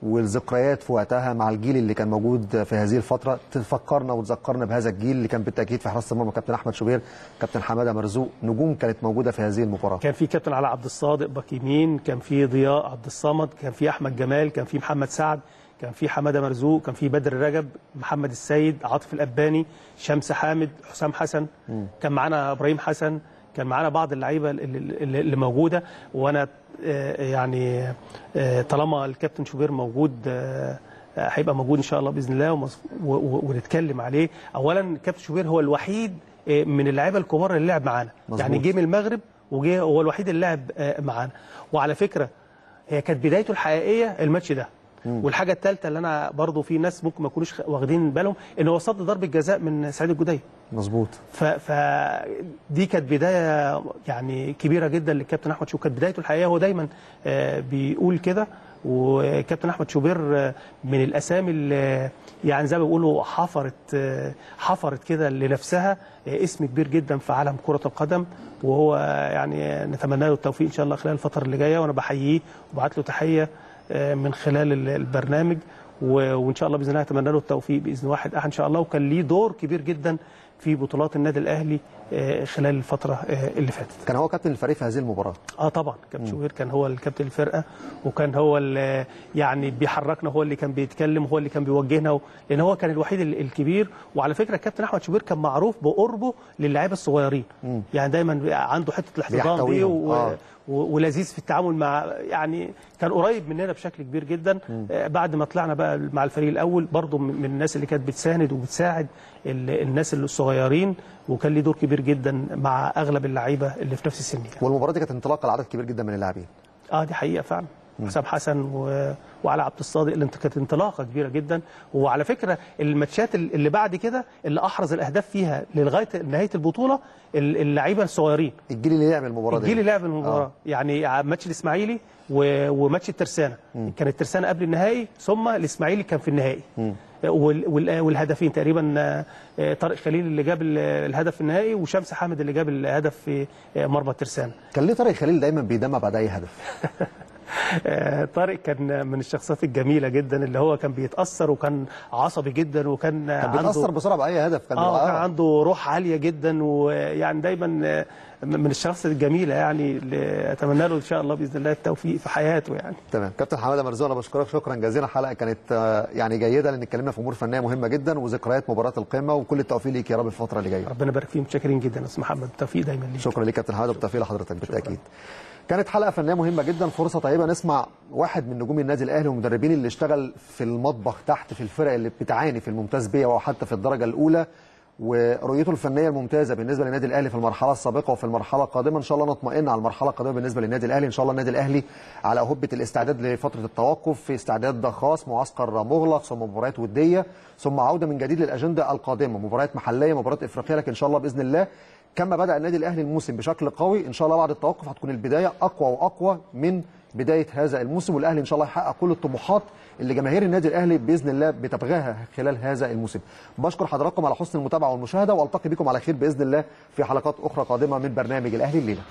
والذكريات في وقتها مع الجيل اللي كان موجود في هذه الفتره، تفكرنا وتذكرنا بهذا الجيل اللي كان بالتاكيد في حراسه المرمى كابتن احمد شوبير، كابتن حماده مرزوق، نجوم كانت موجوده في هذه المباراه. كان في كابتن علاء عبد الصادق باك يمين، كان في ضياء عبد الصمد، كان في احمد جمال، كان في محمد سعد، كان في حماده مرزوق، كان في بدر رجب، محمد السيد، عاطف الاباني، شمس حامد، حسام حسن، كان معانا ابراهيم حسن، كان معانا بعض اللعيبه اللي موجوده. وانا يعني طالما الكابتن شوبير موجود هيبقى موجود ان شاء الله باذن الله ونتكلم عليه. اولا الكابتن شوبير هو الوحيد من اللعيبه الكبار اللي لعب معانا، يعني جه من المغرب وجه هو الوحيد اللي لعب معانا. وعلى فكره هي كانت بدايته الحقيقيه الماتش ده، والحاجه الثالثه اللي انا برضو في ناس ممكن ما يكونوش واخدين بالهم ان هو صد ضربه جزاء من سعيد الجديه. مظبوط. فدي كانت بدايه يعني كبيره جدا للكابتن احمد شوبير، كانت بدايته الحقيقه. هو دايما بيقول كده، وكابتن احمد شوبير من الاسامي اللي يعني زي ما بيقولوا حفرت كده لنفسها اسم كبير جدا في عالم كره القدم، وهو يعني نتمنى له التوفيق ان شاء الله خلال الفتره اللي جايه، وانا بحييه وبعت له تحيه من خلال البرنامج، وان شاء الله باذن الله اتمنى له التوفيق باذن واحد ان شاء الله. وكان ليه دور كبير جدا في بطولات النادي الاهلي خلال الفتره اللي فاتت. كان هو كابتن الفريق في هذه المباراه. طبعا كابتن شوبير كان هو الكابتن الفرقه، وكان هو اللي يعني بيحركنا، هو اللي كان بيتكلم، هو اللي كان بيوجهنا، لان هو كان الوحيد الكبير. وعلى فكره الكابتن احمد شوبير كان معروف بقربه للاعيبه الصغيرين، يعني دايما عنده حته الاحتضان دي ولذيذ في التعامل مع، يعني كان قريب مننا بشكل كبير جدا. بعد ما طلعنا بقى مع الفريق الاول برضه من الناس اللي كانت بتساند وبتساعد الناس الصغيرين، وكان ليه دور كبير جدا مع اغلب اللعيبه اللي في نفس السن. والمباراه دي كانت انطلاقه لعدد كبير جدا من اللاعبين. دي حقيقه فعلا. حسام حسن وعلاء عبد الصادق، اللي كانت انطلاقه كبيره جدا. وعلى فكره الماتشات اللي بعد كده اللي احرز الاهداف فيها لغايه نهايه البطوله اللعيبه الصغيرين، الجيل اللي لعب المباراه دي، الجيل اللي لعب المباراه. يعني ماتش الاسماعيلي وماتش الترسانه، كانت الترسانه قبل النهائي ثم الاسماعيلي كان في النهائي، والهدفين تقريبا طارق خليل اللي جاب الهدف النهائي وشمس حامد اللي جاب الهدف في مرمى الترسانه. كان ليه طارق خليل دايما بيدمع بعد اي هدف؟ طارق كان من الشخصيات الجميله جدا، اللي هو كان بيتاثر وكان عصبي جدا، وكان عنده بيتاثر بسرعه باي هدف. كان عنده روح عاليه جدا، ويعني دايما من الشخصيات الجميله، يعني اللي اتمنى له ان شاء الله باذن الله التوفيق في حياته يعني. تمام. كابتن حماده مرزوق، انا بشكرك شكرا جزيلا. حلقه كانت يعني جيده، لان اتكلمنا في امور فنيه مهمه جدا وذكريات مباراه القمه، وكل التوفيق ليك يا رب في الفتره اللي جايه. ربنا يبارك فيك. متشكرين جدا يا استاذ محمد، التوفيق دايما ليك. شكرا ليك كابتن حماده، والتوفيق لحضرتك بالتاكيد. كانت حلقه فنيه مهمه جدا، فرصه طيبه نسمع واحد من نجوم النادي الاهلي والمدربين اللي اشتغل في المطبخ تحت في الفرق اللي بتعاني في الممتاز بيه وحتى في الدرجه الاولى، ورؤيته الفنيه الممتازه بالنسبه للنادي الاهلي في المرحله السابقه وفي المرحله القادمه. ان شاء الله نطمئن على المرحله القادمه بالنسبه للنادي الاهلي. ان شاء الله النادي الاهلي على هبه الاستعداد لفتره التوقف، في استعداد خاص، معسكر مغلق، ثم مباريات وديه، ثم عوده من جديد للاجنده القادمه، مباريات محليه، مباريات افريقيه. لكن ان شاء الله باذن الله كما بدأ النادي الأهلي الموسم بشكل قوي، إن شاء الله بعد التوقف هتكون البداية أقوى وأقوى من بداية هذا الموسم، والأهلي إن شاء الله يحقق كل الطموحات اللي جماهير النادي الأهلي بإذن الله بتبغاها خلال هذا الموسم. بشكر حضراتكم على حسن المتابعة والمشاهدة، وألتقي بكم على خير بإذن الله في حلقات أخرى قادمة من برنامج الأهلي الليلة.